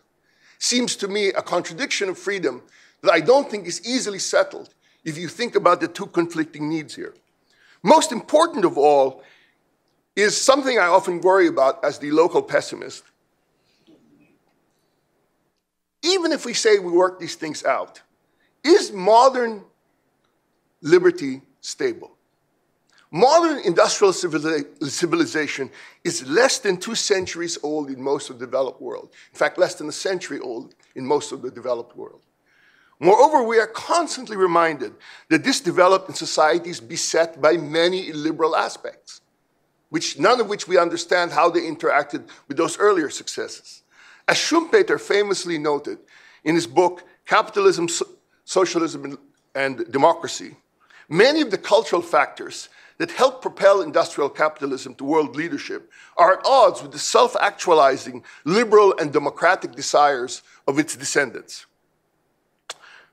Seems to me a contradiction of freedom that I don't think is easily settled if you think about the two conflicting needs here. Most important of all is something I often worry about as the local pessimist. Even if we say we work these things out, is modern liberty stable? Modern industrial civilization is less than 2 centuries old in most of the developed world. In fact, less than a century old in most of the developed world. Moreover, we are constantly reminded that this developed society is beset by many illiberal aspects, none of which we understand how they interacted with those earlier successes. As Schumpeter famously noted in his book, Capitalism, Socialism, and Democracy, many of the cultural factors that help propel industrial capitalism to world leadership are at odds with the self-actualizing liberal and democratic desires of its descendants.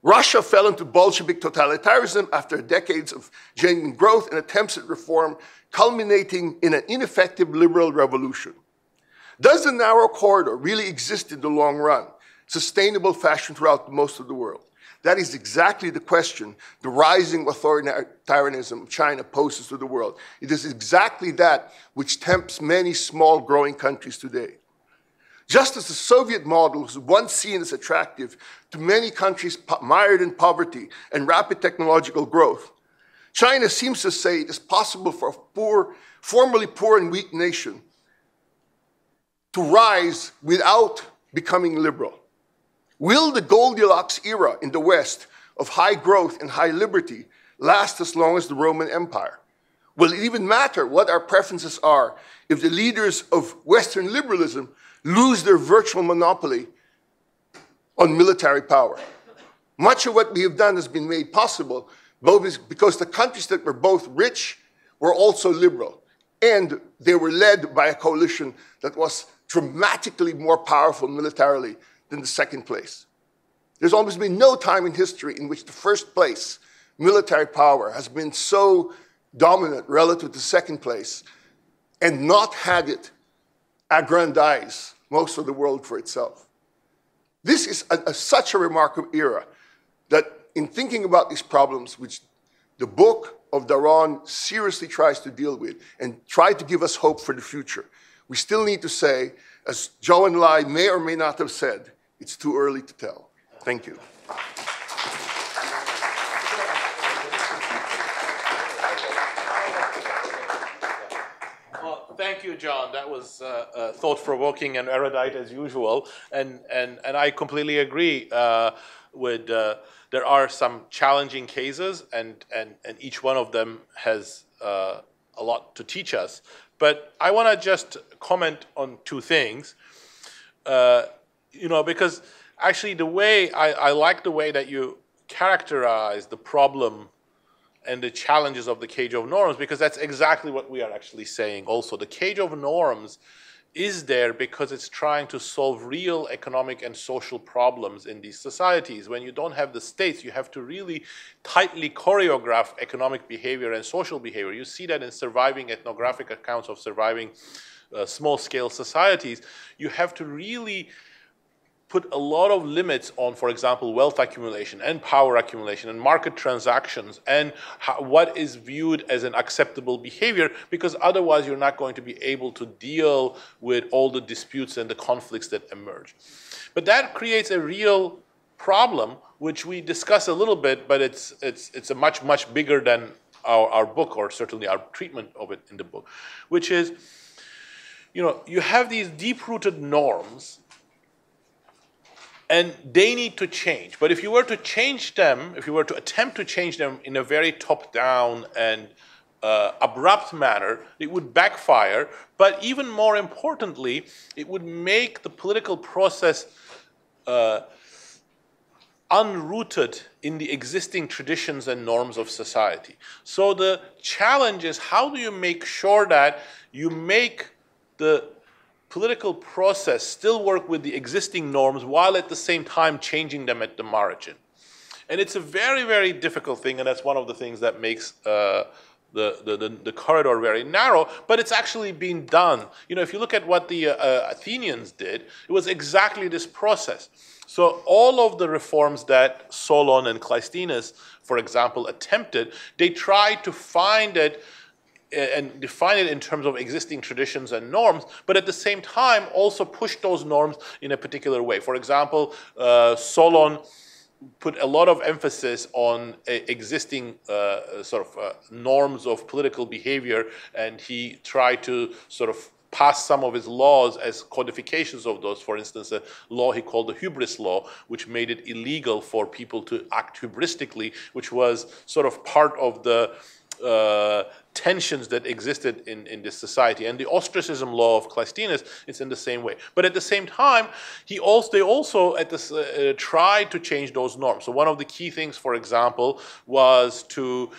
Russia fell into Bolshevik totalitarianism after decades of genuine growth and attempts at reform, culminating in an ineffective liberal revolution. Does the narrow corridor really exist in the long run, sustainable fashion throughout most of the world? That is exactly the question the rising authoritarianism of China poses to the world. It is exactly that which tempts many small growing countries today. Just as the Soviet model was once seen as attractive to many countries mired in poverty and rapid technological growth, China seems to say it is possible for a formerly poor and weak nation to rise without becoming liberal. Will the Goldilocks era in the West of high growth and high liberty last as long as the Roman Empire? Will it even matter what our preferences are if the leaders of Western liberalism lose their virtual monopoly on military power? Much of what we have done has been made possible because the countries that were both rich were also liberal, and they were led by a coalition that was dramatically more powerful militarily than the second place. There's almost been no time in history in which the first place, military power, has been so dominant relative to second place and not had it aggrandize most of the world for itself. This is such a remarkable era that in thinking about these problems, which the book of Daron seriously tries to deal with and try to give us hope for the future, we still need to say, as Joe and Lai may or may not have said, it's too early to tell. Thank you. Well, thank you, John. That was thought-provoking and erudite as usual. And I completely agree with there are some challenging cases, and each one of them has a lot to teach us. But I want to just comment on two things, because actually the way I like the way that you characterize the problem and the challenges of the cage of norms, because that's exactly what we are actually saying also. The cage of norms is there because it's trying to solve real economic and social problems in these societies. When you don't have the states, you have to really tightly choreograph economic behavior and social behavior. You see that in surviving ethnographic accounts of surviving small-scale societies. You have to really put a lot of limits on, for example, wealth accumulation and power accumulation and market transactions and what is viewed as an acceptable behavior, because otherwise you're not going to be able to deal with all the disputes and the conflicts that emerge. But that creates a real problem, which we discuss a little bit, but it's a much, much bigger than our book, or certainly our treatment of it in the book, which is, you know, you have these deep-rooted norms and they need to change. But if you were to change them, if you were to attempt to change them in a very top-down and abrupt manner, it would backfire. But even more importantly, it would make the political process unrooted in the existing traditions and norms of society. So the challenge is, how do you make sure that you make the political process still work with the existing norms while at the same time changing them at the margin? And it's a very, very difficult thing, and that's one of the things that makes the corridor very narrow, but it's actually been done. You know, if you look at what the Athenians did, it was exactly this process. So all of the reforms that Solon and Cleisthenes, for example, attempted, they tried to find it and define it in terms of existing traditions and norms, but at the same time also push those norms in a particular way. For example, Solon put a lot of emphasis on existing norms of political behavior, and he tried to sort of pass some of his laws as codifications of those. For instance, a law he called the hubris law, which made it illegal for people to act hubristically, which was sort of part of the tensions that existed in this society. And the ostracism law of Cleisthenes is in the same way. But at the same time, they also at this, tried to change those norms. So one of the key things, for example, was to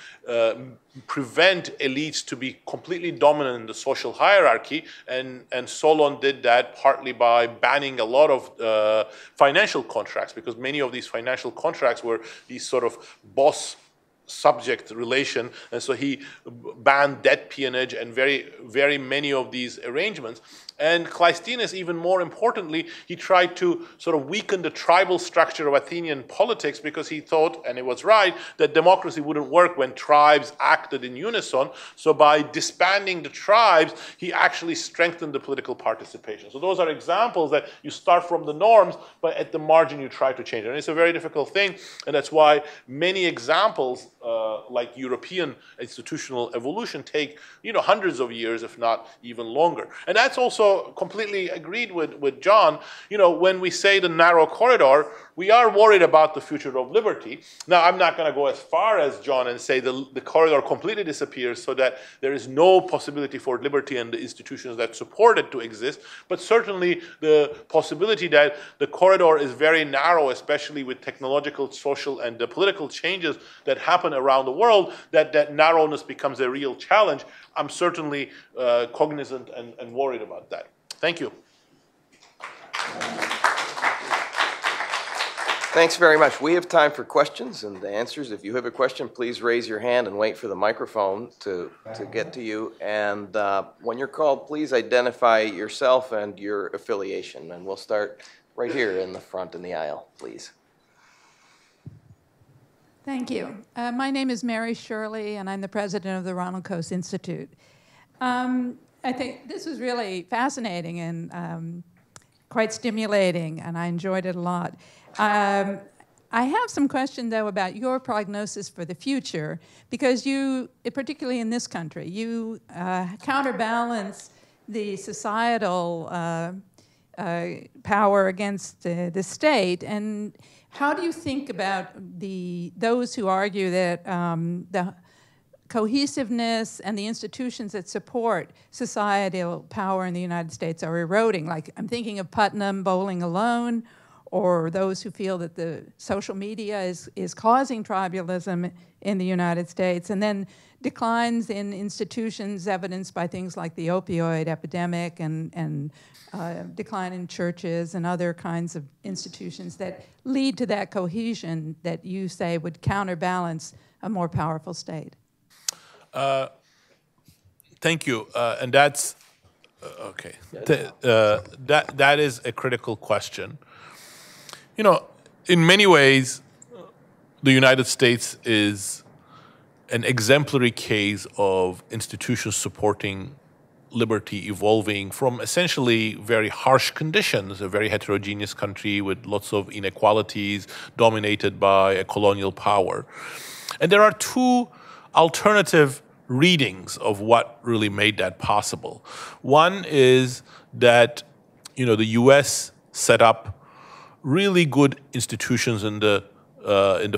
prevent elites to be completely dominant in the social hierarchy, and Solon did that partly by banning a lot of financial contracts, because many of these financial contracts were these sort of boss subject relation, and so he banned debt peonage and very, very many of these arrangements. And Cleisthenes, even more importantly, he tried to sort of weaken the tribal structure of Athenian politics, because he thought, and it was right, that democracy wouldn't work when tribes acted in unison. So by disbanding the tribes, he actually strengthened the political participation. So those are examples that you start from the norms, but at the margin you try to change it. And it's a very difficult thing, and that's why many examples like European institutional evolution take, you know, hundreds of years, if not even longer. And that's also completely agreed with John. You know, when we say the narrow corridor, we are worried about the future of liberty. Now, I'm not going to go as far as John and say the corridor completely disappears so that there is no possibility for liberty and the institutions that support it to exist, but certainly the possibility that the corridor is very narrow, especially with technological, social, and the political changes that happen around the world, that narrowness becomes a real challenge. I'm certainly cognizant and worried about that. Thank you. Thanks very much. We have time for questions and answers. If you have a question, please raise your hand and wait for the microphone to get to you. And when you're called, please identify yourself and your affiliation. And we'll start right here in the front in the aisle, please. Thank you. My name is Mary Shirley, and I'm the president of the Ronald Coase Institute. I think this was really fascinating and quite stimulating, and I enjoyed it a lot. I have some question, though, about your prognosis for the future, because you, particularly in this country, you counterbalance the societal power against the state. And how do you think about those who argue that the cohesiveness and the institutions that support societal power in the United States are eroding? Like, I'm thinking of Putnam bowling alone, or those who feel that the social media is causing tribalism in the United States, and then declines in institutions evidenced by things like the opioid epidemic and decline in churches and other kinds of institutions that lead to that cohesion that you say would counterbalance a more powerful state. Thank you, and that's, okay. That is a critical question. You know, in many ways, the United States is an exemplary case of institutions supporting liberty evolving from essentially very harsh conditions, a very heterogeneous country with lots of inequalities dominated by a colonial power. And there are two alternative readings of what really made that possible. One is that, you know, the U.S. set up really good institutions in the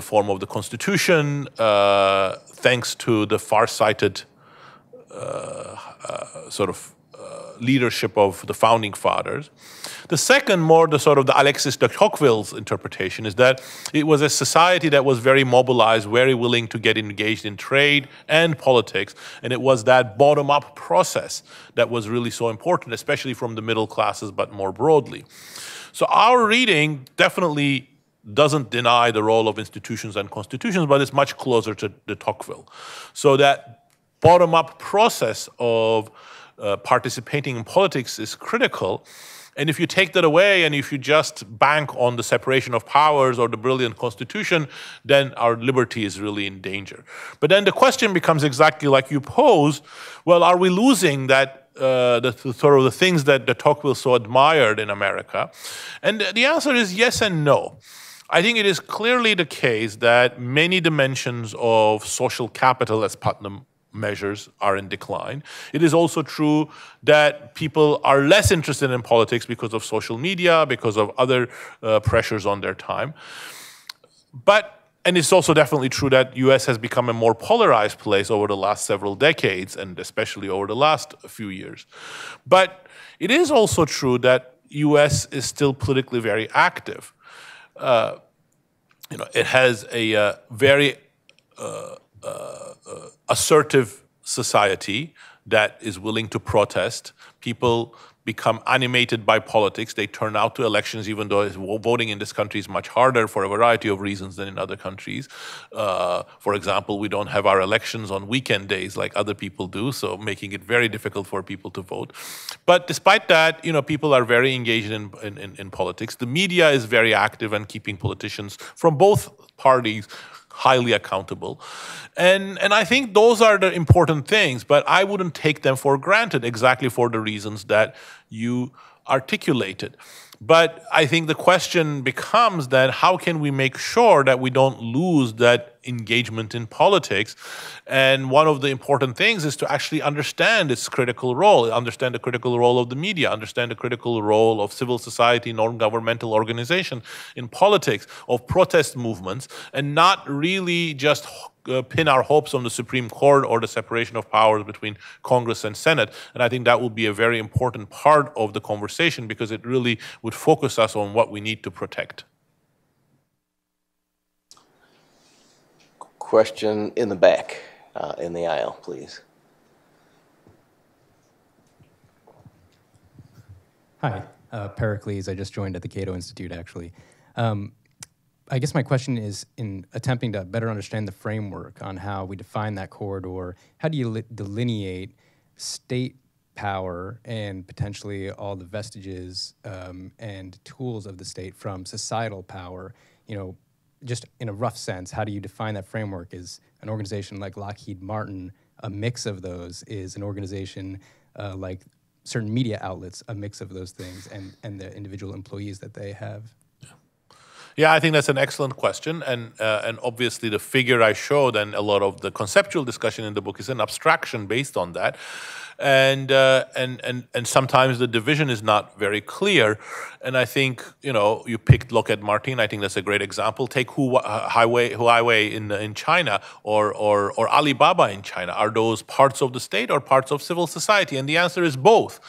form of the Constitution, thanks to the far-sighted leadership of the founding fathers. The second, more the sort of the Alexis de Tocqueville's interpretation, is that it was a society that was very mobilized, very willing to get engaged in trade and politics, and it was that bottom-up process that was really so important, especially from the middle classes, but more broadly. So our reading definitely doesn't deny the role of institutions and constitutions, but it's much closer to de Tocqueville. So that bottom-up process of participating in politics is critical. And if you take that away and if you just bank on the separation of powers or the brilliant constitution, then our liberty is really in danger. But then the question becomes exactly like you posed, well, are we losing that the things that de Tocqueville so admired in America? And the answer is yes and no. I think it is clearly the case that many dimensions of social capital, as Putnam measures, are in decline. It is also true that people are less interested in politics because of social media, because of other pressures on their time. And it's also definitely true that U.S. has become a more polarized place over the last several decades, and especially over the last few years. But it is also true that U.S. is still politically very active. You know, it has a very assertive society that is willing to protest. People become animated by politics. They turn out to elections, even though voting in this country is much harder for a variety of reasons than in other countries. For example, we don't have our elections on weekend days like other people do, so making it very difficult for people to vote. But despite that, you know, people are very engaged in politics. The media is very active in keeping politicians from both parties highly accountable. And I think those are the important things, but I wouldn't take them for granted exactly for the reasons that you articulated. But I think the question becomes then, how can we make sure that we don't lose that engagement in politics? And one of the important things is to actually understand its critical role, understand the critical role of the media, understand the critical role of civil society, non-governmental organization in politics, of protest movements, and not really just pin our hopes on the Supreme Court or the separation of powers between Congress and Senate. And I think that will be a very important part of the conversation because it really would focus us on what we need to protect. Question in the back, in the aisle, please. Hi, Pericles. I just joined at the Cato Institute, actually. I guess my question is, in attempting to better understand the framework on how we define that corridor, how do you delineate state power and potentially all the vestiges and tools of the state from societal power? You know, just in a rough sense, how do you define that framework? Is an organization like Lockheed Martin a mix of those? Is an organization like certain media outlets a mix of those things and the individual employees that they have? Yeah, I think that's an excellent question, and obviously the figure I showed and a lot of the conceptual discussion in the book is an abstraction based on that, and sometimes the division is not very clear, and I think, you know, you picked Lockheed Martin. I think that's a great example. Take Huawei in China or Alibaba in China. Are those parts of the state or parts of civil society? And the answer is both,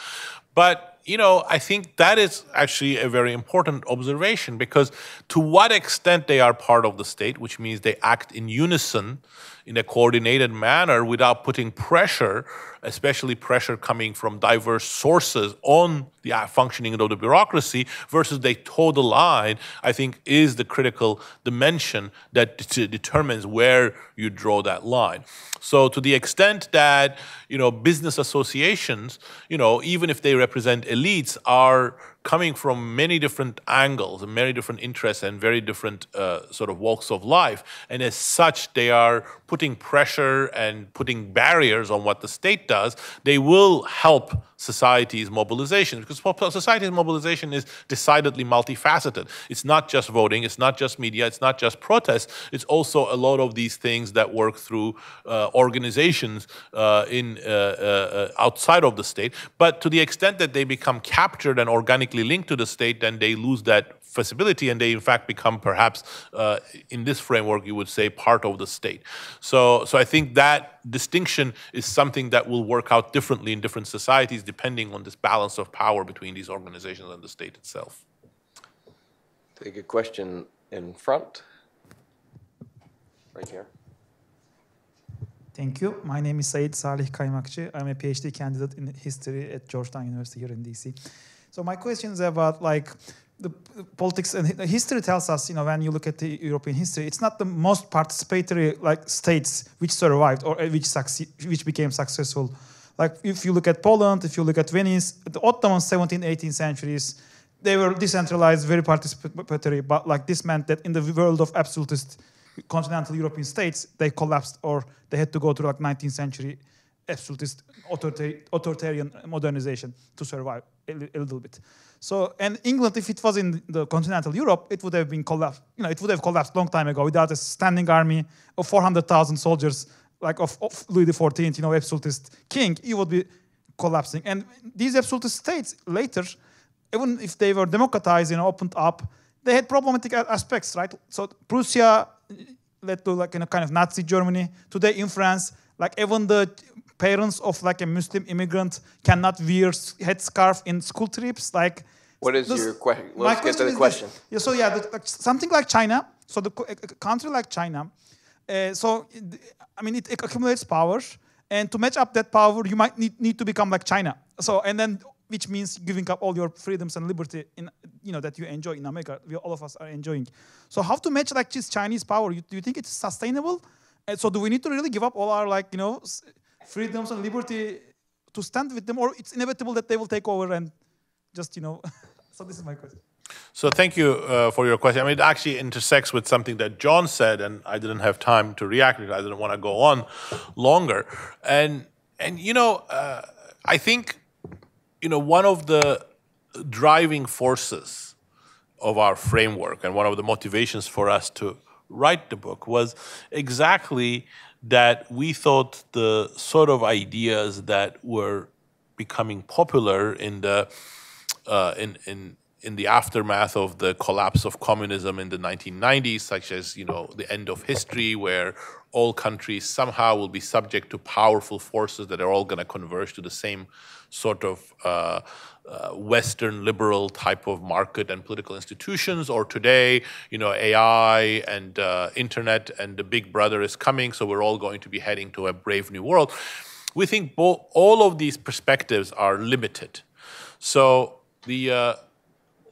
but you know, I think that is actually a very important observation, because to what extent they are part of the state, which means they act in unison in a coordinated manner without putting pressure, especially pressure coming from diverse sources on the functioning of the bureaucracy, versus they toe the line, I think is the critical dimension that determines where you draw that line. So to the extent that, you know, business associations, you know, even if they represent elites, are coming from many different angles and many different interests and very different sort of walks of life. And as such, they are putting pressure and putting barriers on what the state does. They will help society's mobilization, because society's mobilization is decidedly multifaceted. It's not just voting, it's not just media, it's not just protests. It's also a lot of these things that work through organizations outside of the state. But to the extent that they become captured and organically linked to the state, then they lose that flexibility, and they in fact become perhaps, in this framework, you would say, part of the state. So I think that distinction is something that will work out differently in different societies, depending on this balance of power between these organizations and the state itself. Take a question in front, right here. Thank you. My name is Said Salih Kaymakçı. I'm a PhD candidate in history at Georgetown University here in DC. So my question is about, like, the politics and history tells us, you know, when you look at the European history, it's not the most participatory, like, states which survived or which became successful. Like, if you look at Poland, if you look at Venice, the Ottoman 17th, 18th centuries, they were decentralized, very participatory, but, like, this meant that in the world of absolutist continental European states, they collapsed, or they had to go through, like, 19th century absolutist authoritarian modernization to survive a little bit. So, and England, if it was in the continental Europe, it would have been collapsed. You know, it would have collapsed long time ago without a standing army of 400,000 soldiers, like of Louis XIV, you know, absolutist king. It would be collapsing. And these absolutist states later, even if they were democratized and opened up, they had problematic aspects, right? So Prussia led to, like, in a kind of Nazi Germany. Today in France, like, even the parents of, like, a Muslim immigrant cannot wear headscarf in school trips. Like, what is your question? Let's get to the question. Yeah, so yeah, something like China. So a country like China. I mean, it accumulates power, and to match up that power, you might need to become like China. So, and then, which means giving up all your freedoms and liberty, in, you know, that you enjoy in America. We all of us are enjoying. So, how to match, like, this Chinese power? Do you think it's sustainable? And so, do we need to really give up all our, like, you know, freedoms and liberty to stand with them, or it's inevitable that they will take over and just, you know, so this is my question. So thank you for your question. I mean, it actually intersects with something that John said, and I didn't have time to react to it. I didn't want to go on longer. And you know, I think, you know, one of the driving forces of our framework and one of the motivations for us to write the book was exactly that we thought the sort of ideas that were becoming popular in the in the aftermath of the collapse of communism in the 1990s, such as, you know, the end of history, where all countries somehow will be subject to powerful forces that are all going to converge to the same sort of Western liberal type of market and political institutions, or today, you know, AI and internet and the big brother is coming, so we're all going to be heading to a brave new world. We think all of these perspectives are limited. So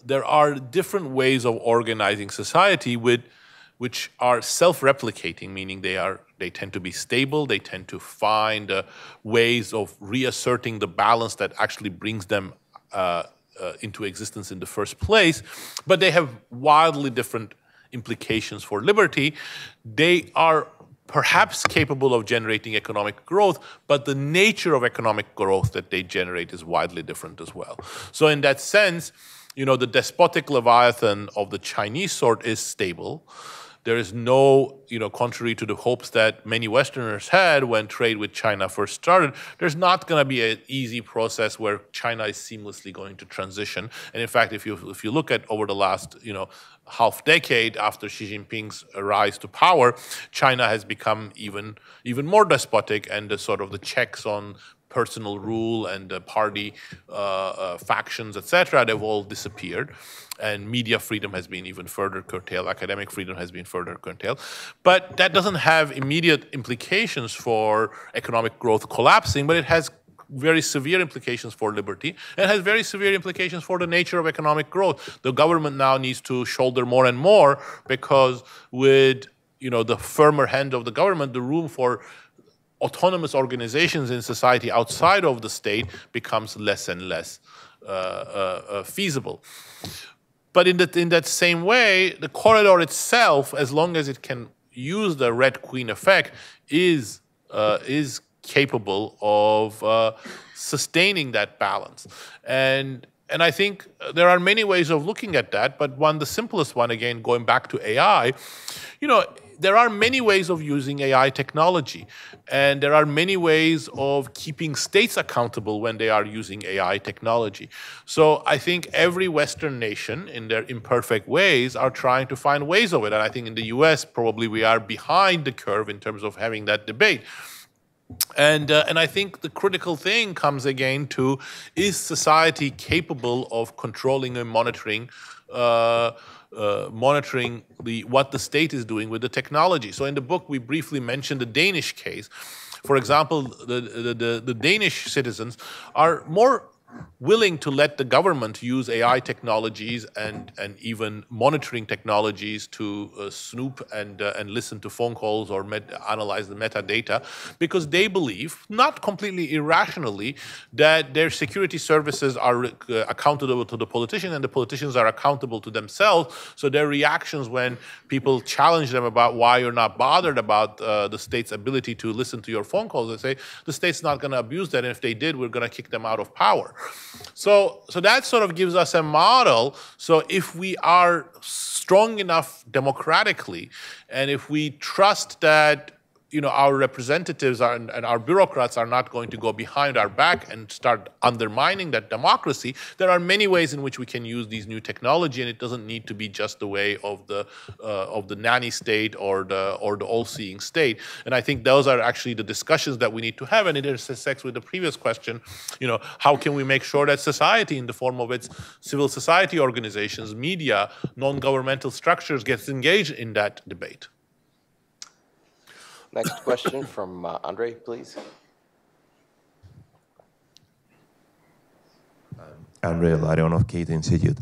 there are different ways of organizing society which are self-replicating, meaning they tend to be stable, they tend to find ways of reasserting the balance that actually brings them into existence in the first place, but they have wildly different implications for liberty. They are perhaps capable of generating economic growth, but the nature of economic growth that they generate is widely different as well. So in that sense, you know, the despotic leviathan of the Chinese sort is stable. There is no, you know, contrary to the hopes that many Westerners had when trade with China first started, there's not going to be an easy process where China is seamlessly going to transition. And in fact, if you look at over the last, you know, half decade after Xi Jinping's rise to power, China has become even more despotic, and the sort of the checks on personal rule and party factions, etc., they've all disappeared. And media freedom has been even further curtailed. Academic freedom has been further curtailed. But that doesn't have immediate implications for economic growth collapsing, but it has very severe implications for liberty, and has very severe implications for the nature of economic growth. The government now needs to shoulder more and more, because with the firmer hand of the government, the room for autonomous organizations in society outside of the state becomes less and less feasible. But in that same way, the corridor itself, as long as it can use the Red Queen effect, is capable of sustaining that balance. And I think there are many ways of looking at that, but the simplest one, again, going back to AI, there are many ways of using AI technology, and there are many ways of keeping states accountable when they are using AI technology. So I think every Western nation, in their imperfect ways, are trying to find ways of it. And I think in the US, probably we are behind the curve in terms of having that debate. And I think the critical thing comes again to, is society capable of controlling and monitoring what the state is doing with the technology? So in the book, we briefly mentioned the Danish case. For example, the Danish citizens are more willing to let the government use AI technologies and even monitoring technologies to snoop and listen to phone calls or analyze the metadata, because they believe, not completely irrationally, that their security services are accountable to the politician, and the politicians are accountable to themselves. So their reactions when people challenge them about why you're not bothered about the state's ability to listen to your phone calls, they say, the state's not going to abuse that, and if they did, we're going to kick them out of power. So that sort of gives us a model. So if we are strong enough democratically, and if we trust that our representatives and our bureaucrats are not going to go behind our back and start undermining that democracy, there are many ways in which we can use these new technology, and it doesn't need to be just the way of the nanny state or the all-seeing state. And I think those are actually the discussions that we need to have, and it intersects with the previous question, how can we make sure that society, in the form of its civil society organizations, media, non-governmental structures, gets engaged in that debate? Next question from Andre, please. Andre Larionov, Cato Institute.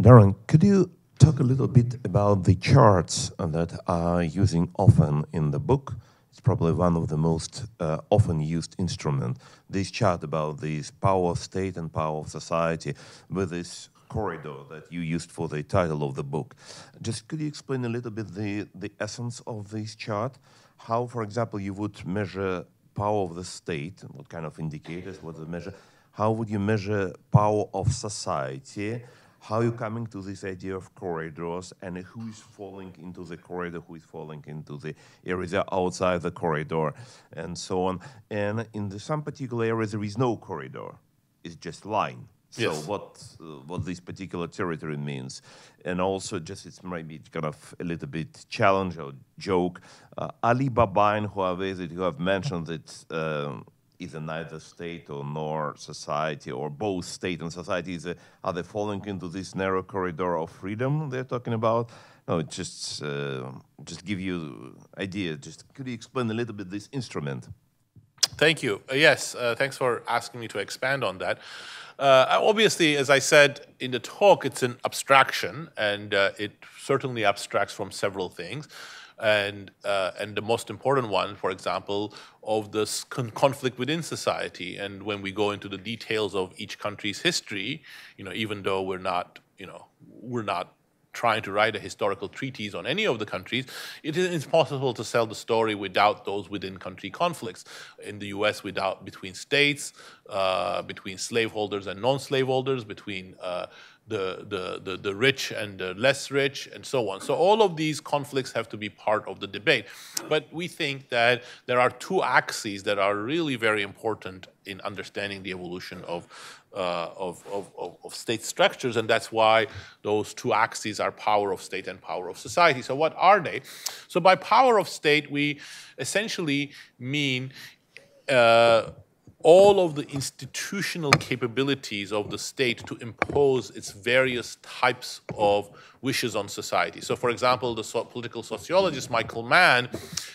Daron, could you talk a little bit about the charts that are using often in the book? It's probably one of the most often used instruments. This chart about this power of state and power of society with this corridor that you used for the title of the book. Just could you explain a little bit the essence of this chart? How, for example, you would measure power of the state, and what kind of indicators, what the measure, how would you measure power of society, how are you coming to this idea of corridors, and who is falling into the corridor, who is falling into the areas outside the corridor, and so on. And in some particular areas, there is no corridor, it's just line. So yes. What this particular territory means, and also just it might be kind of a little bit challenge or joke. Alibaba and Huawei that you have mentioned that either neither state or nor society, or both state and society, are they falling into this narrow corridor of freedom they're talking about? No, it just give you idea. Just could you explain a little bit this instrument? Thank you. Yes, thanks for asking me to expand on that. Obviously, as I said in the talk, it's an abstraction, and it certainly abstracts from several things. And the most important one, for example, of this conflict within society. And when we go into the details of each country's history, even though we're not, we're not trying to write a historical treatise on any of the countries, it is impossible to sell the story without those within-country conflicts. In the US, between states, between slaveholders and non-slaveholders, between the rich and the less rich, and so on. So all of these conflicts have to be part of the debate. But we think that there are two axes that are really very important in understanding the evolution of state structures, and that's why those two axes are power of state and power of society. So what are they? So by power of state, we essentially mean all of the institutional capabilities of the state to impose its various types of wishes on society. So, for example, the political sociologist Michael Mann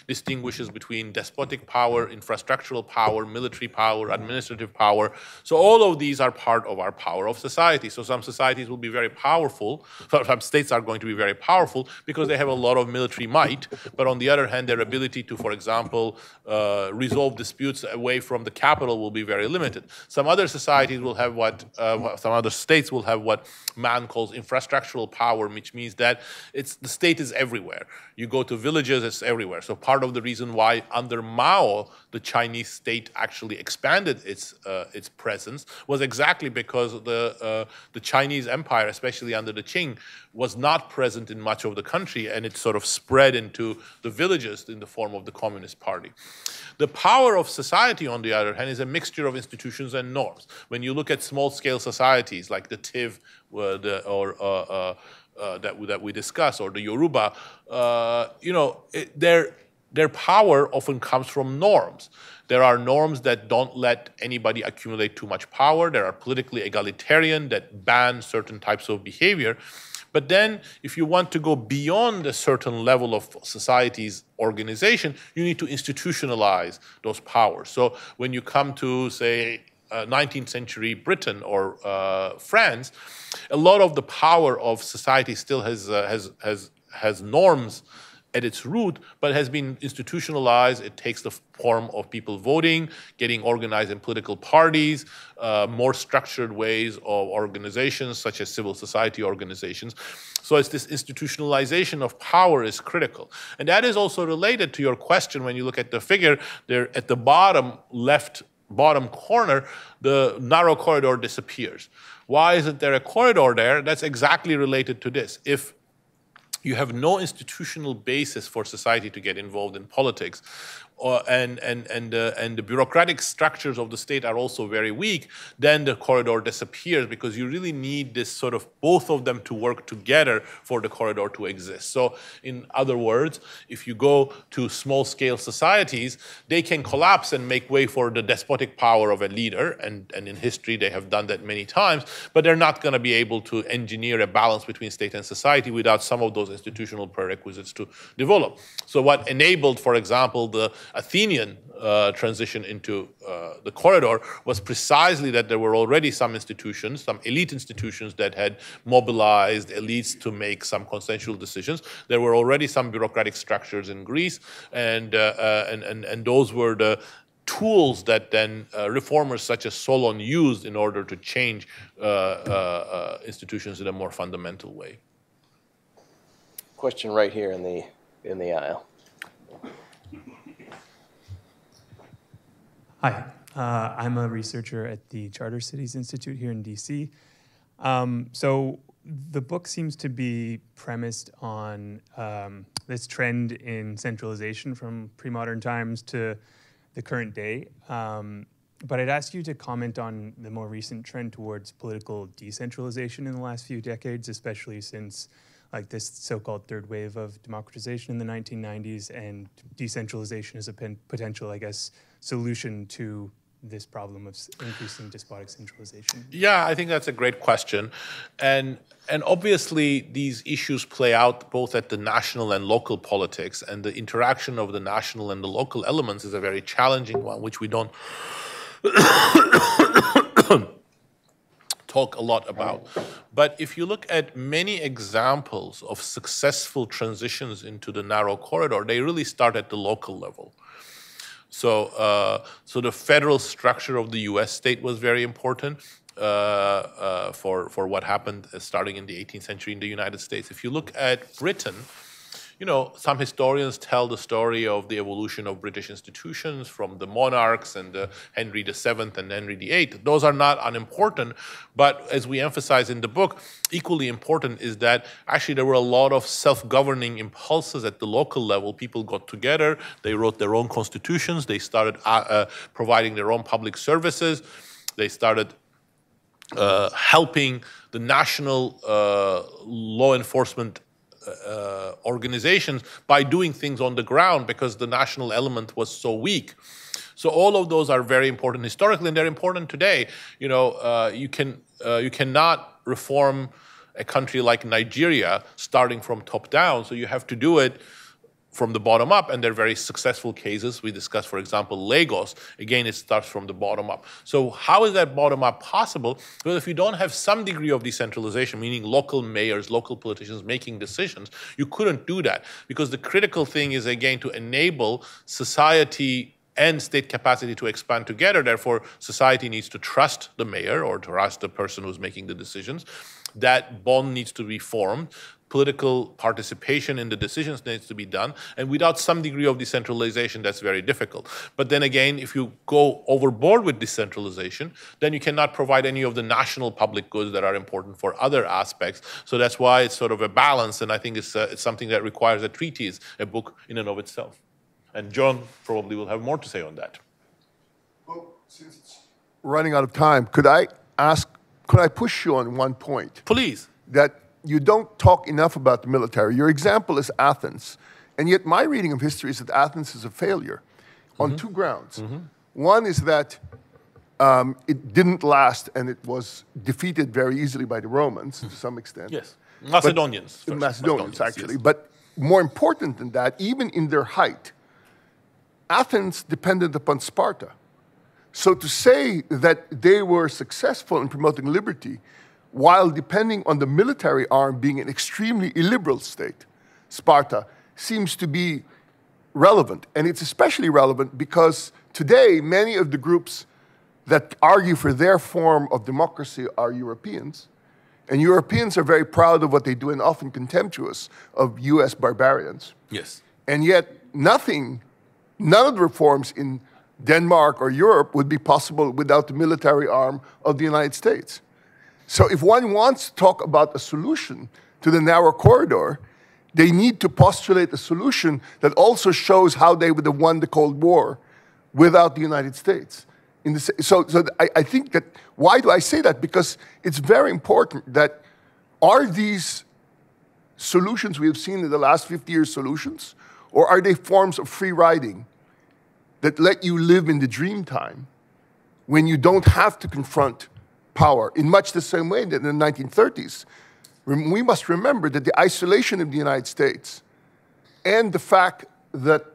distinguishes between despotic power, infrastructural power, military power, administrative power. So all of these are part of our power of society. So some societies will be very powerful, some states are going to be very powerful because they have a lot of military might, but on the other hand, their ability to, for example, resolve disputes away from the capital will be very limited. Some other societies will have what, some other states will have what Mann calls infrastructural power, which means that the state is everywhere. You go to villages, it's everywhere. So part of the reason why under Mao, the Chinese state actually expanded its presence was exactly because the Chinese empire, especially under the Qing, was not present in much of the country, and it sort of spread into the villages in the form of the Communist Party. The power of society, on the other hand, is a mixture of institutions and norms. When you look at small-scale societies like the Tiv that we discuss, or the Yoruba, you know, their power often comes from norms. There are norms that don't let anybody accumulate too much power. There are politically egalitarian that ban certain types of behavior. But then if you want to go beyond a certain level of society's organization, you need to institutionalize those powers. So when you come to, say, 19th century Britain or France, a lot of the power of society still has norms at its root, but has been institutionalized. It takes the form of people voting, getting organized in political parties, more structured ways of organizations, such as civil society organizations. So it's this institutionalization of power is critical. And that is also related to your question when you look at the figure there at the bottom left bottom corner, the narrow corridor disappears. Why isn't there a corridor there? That's exactly related to this. If you have no institutional basis for society to get involved in politics, and the bureaucratic structures of the state are also very weak, then the corridor disappears, because you really need this sort of both of them to work together for the corridor to exist. So in other words, if you go to small-scale societies, they can collapse and make way for the despotic power of a leader, and in history they have done that many times, but they're not going to be able to engineer a balance between state and society without some of those institutional prerequisites to develop. So what enabled, for example, the Athenian transition into the corridor was precisely that there were already some institutions, some elite institutions that had mobilized elites to make some consensual decisions. There were already some bureaucratic structures in Greece, and those were the tools that then reformers such as Solon used in order to change institutions in a more fundamental way. Question right here in the aisle. Hi, I'm a researcher at the Charter Cities Institute here in DC. So the book seems to be premised on this trend in centralization from pre-modern times to the current day. But I'd ask you to comment on the more recent trend towards political decentralization in the last few decades, especially since like this so-called third wave of democratization in the 1990s, and decentralization is a potential, I guess, solution to this problem of increasing despotic centralization? Yeah, I think that's a great question. And obviously, these issues play out both at the national and local politics, and the interaction of the national and the local elements is a very challenging one, which we don't talk a lot about. But if you look at many examples of successful transitions into the narrow corridor, they really start at the local level. So, so the federal structure of the U.S. state was very important for what happened starting in the 18th century in the United States. If you look at Britain, you know, some historians tell the story of the evolution of British institutions from the monarchs and Henry VII and Henry VIII. Those are not unimportant, but as we emphasize in the book, equally important is that actually there were a lot of self-governing impulses at the local level. People got together, they wrote their own constitutions, they started providing their own public services, they started helping the national law enforcement organizations by doing things on the ground because the national element was so weak. So all of those are very important historically, and they're important today. You know, you cannot reform a country like Nigeria starting from top down. So you have to do it from the bottom up, and they're very successful cases. We discussed, for example, Lagos. Again, it starts from the bottom up. So how is that bottom up possible? Well, if you don't have some degree of decentralization, meaning local mayors, local politicians making decisions, you couldn't do that. Because the critical thing is, again, to enable society and state capacity to expand together. Therefore, society needs to trust the mayor or trust the person who's making the decisions. That bond needs to be formed. Political participation in the decisions needs to be done. And without some degree of decentralization, that's very difficult. But then again, if you go overboard with decentralization, then you cannot provide any of the national public goods that are important for other aspects. So that's why it's sort of a balance. And I think it's something that requires a treatise, a book in and of itself. And John probably will have more to say on that. Well, since it's running out of time, could I ask, could I push you on one point? Please. That you don't talk enough about the military. Your example is Athens. And yet my reading of history is that Athens is a failure on two grounds. One is that it didn't last and it was defeated very easily by the Romans to some extent. Yes, Macedonians. But, Macedonians, actually. Yes. But more important than that, even in their height, Athens depended upon Sparta. So to say that they were successful in promoting liberty while depending on the military arm being an extremely illiberal state, Sparta, seems to be relevant. And it's especially relevant because today many of the groups that argue for their form of democracy are Europeans. And Europeans are very proud of what they do and often contemptuous of US barbarians. Yes. And yet none of the reforms in Denmark or Europe would be possible without the military arm of the United States. So if one wants to talk about a solution to the narrow corridor, they need to postulate a solution that also shows how they would have won the Cold War without the United States. So I think that, why do I say that? Because it's very important that are these solutions we have seen in the last 50 years solutions, or are they forms of free riding that let you live in the dream time when you don't have to confront power in much the same way that in the 1930s. We must remember that the isolation of the United States and the fact that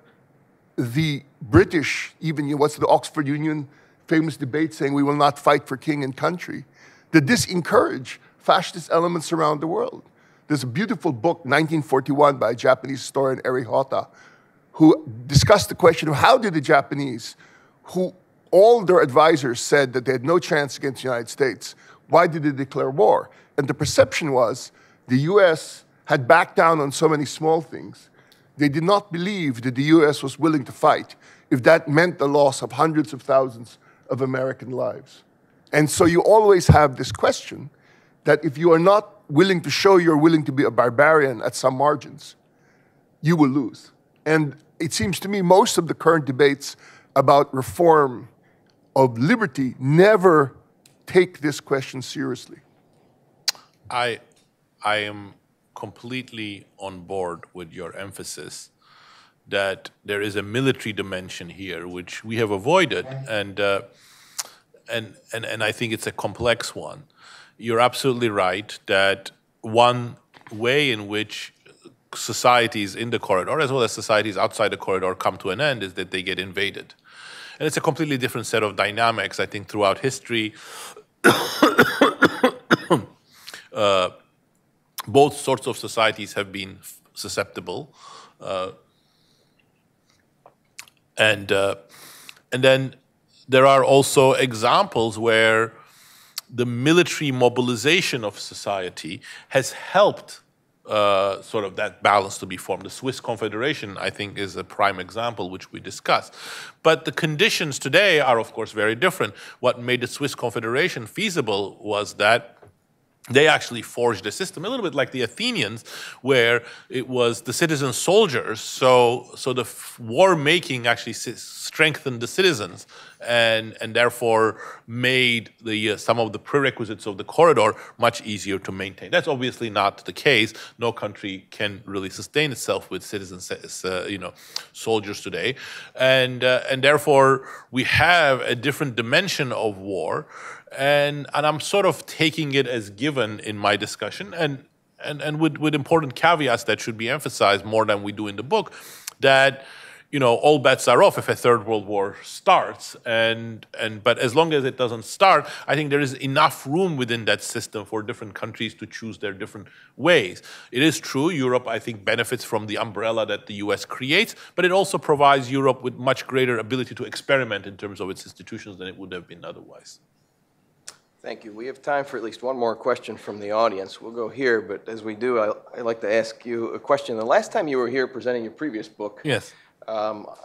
the British, even what's the Oxford Union famous debate saying we will not fight for king and country, that this encouraged fascist elements around the world. There's a beautiful book, 1941, by a Japanese historian, Eri Hota, who discussed the question of how did the Japanese, who all their advisors said that they had no chance against the United States, why did they declare war? And the perception was the US had backed down on so many small things. They did not believe that the US was willing to fight if that meant the loss of hundreds of thousands of American lives. And so you always have this question that if you are not willing to show you're willing to be a barbarian at some margins, you will lose. And it seems to me most of the current debates about reform of liberty never take this question seriously. I am completely on board with your emphasis that there is a military dimension here, which we have avoided, and I think it's a complex one. You're absolutely right that one way in which societies in the corridor, as well as societies outside the corridor, come to an end is that they get invaded. And it's a completely different set of dynamics, I think, throughout history. Both sorts of societies have been susceptible. And then there are also examples where the military mobilization of society has helped sort of that balance to be formed. The Swiss Confederation, I think, is a prime example, which we discussed. But the conditions today are, of course, very different. What made the Swiss Confederation feasible was that They actually forged a system, a little bit like the Athenians, where it was the citizen soldiers. So the war making actually strengthened the citizens, and therefore made the some of the prerequisites of the corridor much easier to maintain. That's obviously not the case. No country can really sustain itself with citizens, soldiers today, and therefore we have a different dimension of war. And I'm sort of taking it as given in my discussion, and with important caveats that should be emphasized more than we do in the book, that all bets are off if a third world war starts, but as long as it doesn't start, I think there is enough room within that system for different countries to choose their different ways. It is true, Europe, I think, benefits from the umbrella that the US creates, but it also provides Europe with much greater ability to experiment in terms of its institutions than it would have been otherwise. Thank you. We have time for at least one more question from the audience. We'll go here, but as we do, I'd like to ask you a question. The last time you were here presenting your previous book, yes,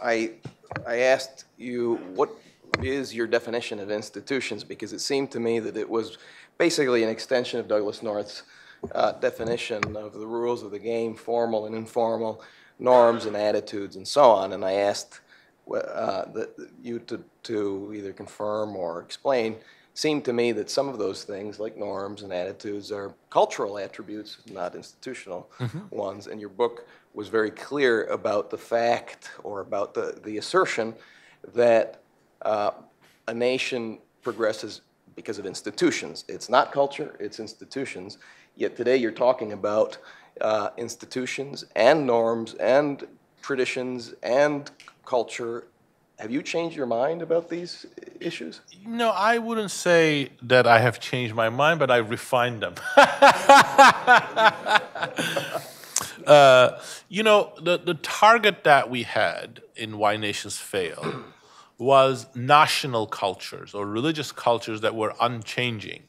I asked you what is your definition of institutions, because it seemed to me that it was basically an extension of Douglas North's definition of the rules of the game, formal and informal, norms and attitudes and so on, and I asked you to either confirm or explain. Seemed to me that some of those things, like norms and attitudes, are cultural attributes, not institutional ones. And your book was very clear about the fact, or about the assertion, that a nation progresses because of institutions. It's not culture, it's institutions. Yet today you're talking about institutions and norms and traditions and culture. Have you changed your mind about these issues? No, I wouldn't say that I have changed my mind, but I refined them. The target that we had in Why Nations Fail was national cultures or religious cultures that were unchanging.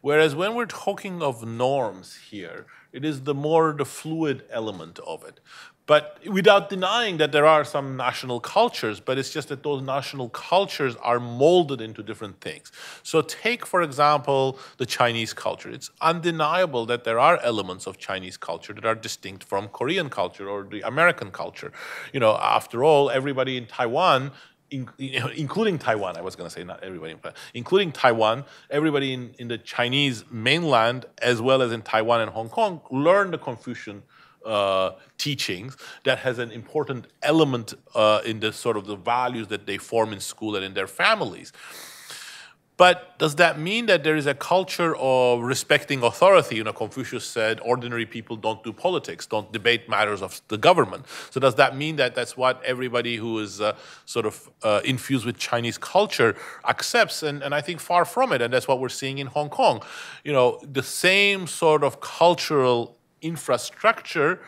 Whereas when we're talking of norms here, it is the more fluid element of it. But without denying that there are some national cultures, but it's just that those national cultures are molded into different things. So take, for example, the Chinese culture. It's undeniable that there are elements of Chinese culture that are distinct from Korean culture or the American culture. After all, everybody in Taiwan, including Taiwan, I was going to say not everybody, but including Taiwan, everybody in the Chinese mainland, as well as in Taiwan and Hong Kong, learned the Confucian teachings. That has an important element in the sort of the values that they form in school and in their families. But does that mean that there is a culture of respecting authority? Confucius said, ordinary people don't do politics, don't debate matters of the government. So does that mean that that's what everybody who is infused with Chinese culture accepts? And I think far from it, and that's what we're seeing in Hong Kong. The same sort of cultural infrastructure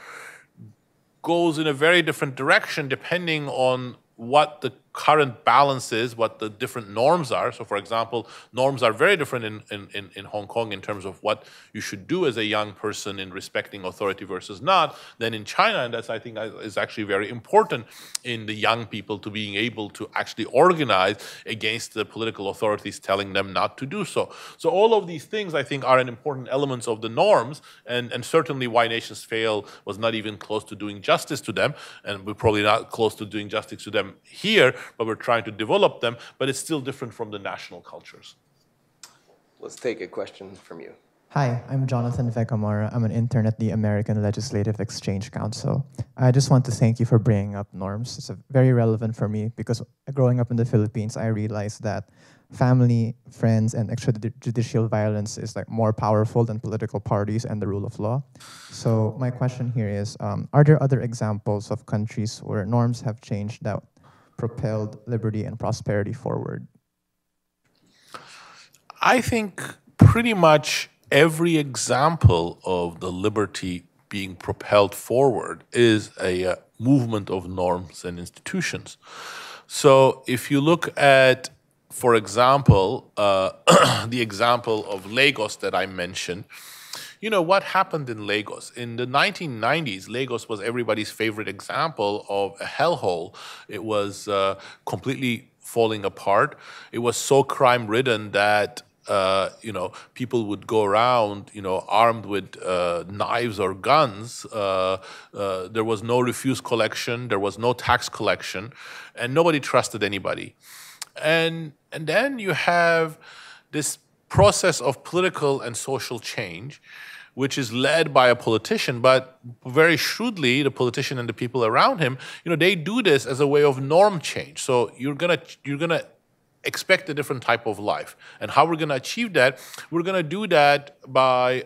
goes in a very different direction depending on what the current balance is, what the different norms are. So for example, norms are very different in Hong Kong in terms of what you should do as a young person in respecting authority versus not than in China. And that's, I think, is actually very important in the young people to being able to actually organize against the political authorities telling them not to do so. So all of these things, I think, are an important elements of the norms, and certainly Why Nations Fail was not even close to doing justice to them, and we're probably not close to doing justice to them here, but we're trying to develop them, but it's still different from the national cultures. Let's take a question from you. Hi, I'm Jonathan Vegamora. I'm an intern at the American Legislative Exchange Council. I just want to thank you for bringing up norms. It's very relevant for me because growing up in the Philippines, I realized that family, friends, and extrajudicial violence is more powerful than political parties and the rule of law. So my question here is, are there other examples of countries where norms have changed that propelled liberty and prosperity forward? I think pretty much every example of the liberty being propelled forward is a movement of norms and institutions. So if you look at, for example, the example of Lagos that I mentioned, what happened in Lagos? In the 1990s, Lagos was everybody's favorite example of a hellhole. It was completely falling apart. It was so crime-ridden that people would go around, armed with knives or guns. There was no refuse collection. There was no tax collection, and nobody trusted anybody. And then you have this process of political and social change, which is led by a politician, but very shrewdly, the politician and the people around him, they do this as a way of norm change. So you're gonna expect a different type of life. And how we're going to achieve that, we're going to do that by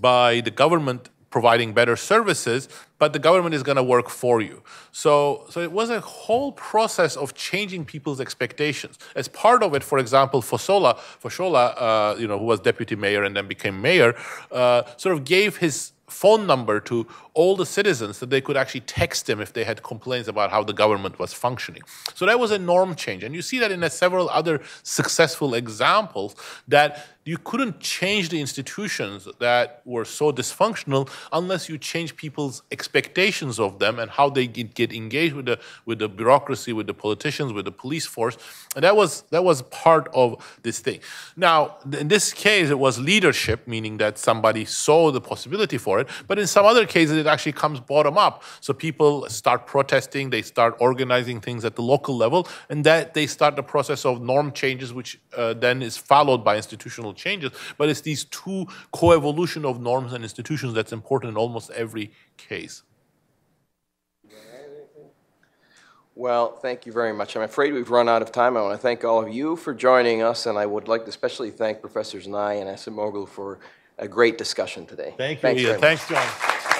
the government providing better services, but the government is going to work for you. So it was a whole process of changing people's expectations. As part of it, for example, Fashola, who was deputy mayor and then became mayor, sort of gave his phone number to all the citizens that they could actually text him if they had complaints about how the government was functioning. So that was a norm change. And you see that in several other successful examples, that you couldn't change the institutions that were so dysfunctional unless you change people's expectations of them and how they get engaged with the bureaucracy, with the politicians, with the police force. And that was part of this thing. Now, in this case, it was leadership, meaning that somebody saw the possibility for it. But in some other cases, it actually comes bottom up. So people start protesting, they start organizing things at the local level, and that they start the process of norm changes, which then is followed by institutional changes. But it's these two coevolution of norms and institutions that's important in almost every case. Well, thank you very much. I'm afraid we've run out of time. I want to thank all of you for joining us, and I would like to especially thank Professors Nye and Acemoglu for a great discussion today. Thank you, Ian. Thanks, John.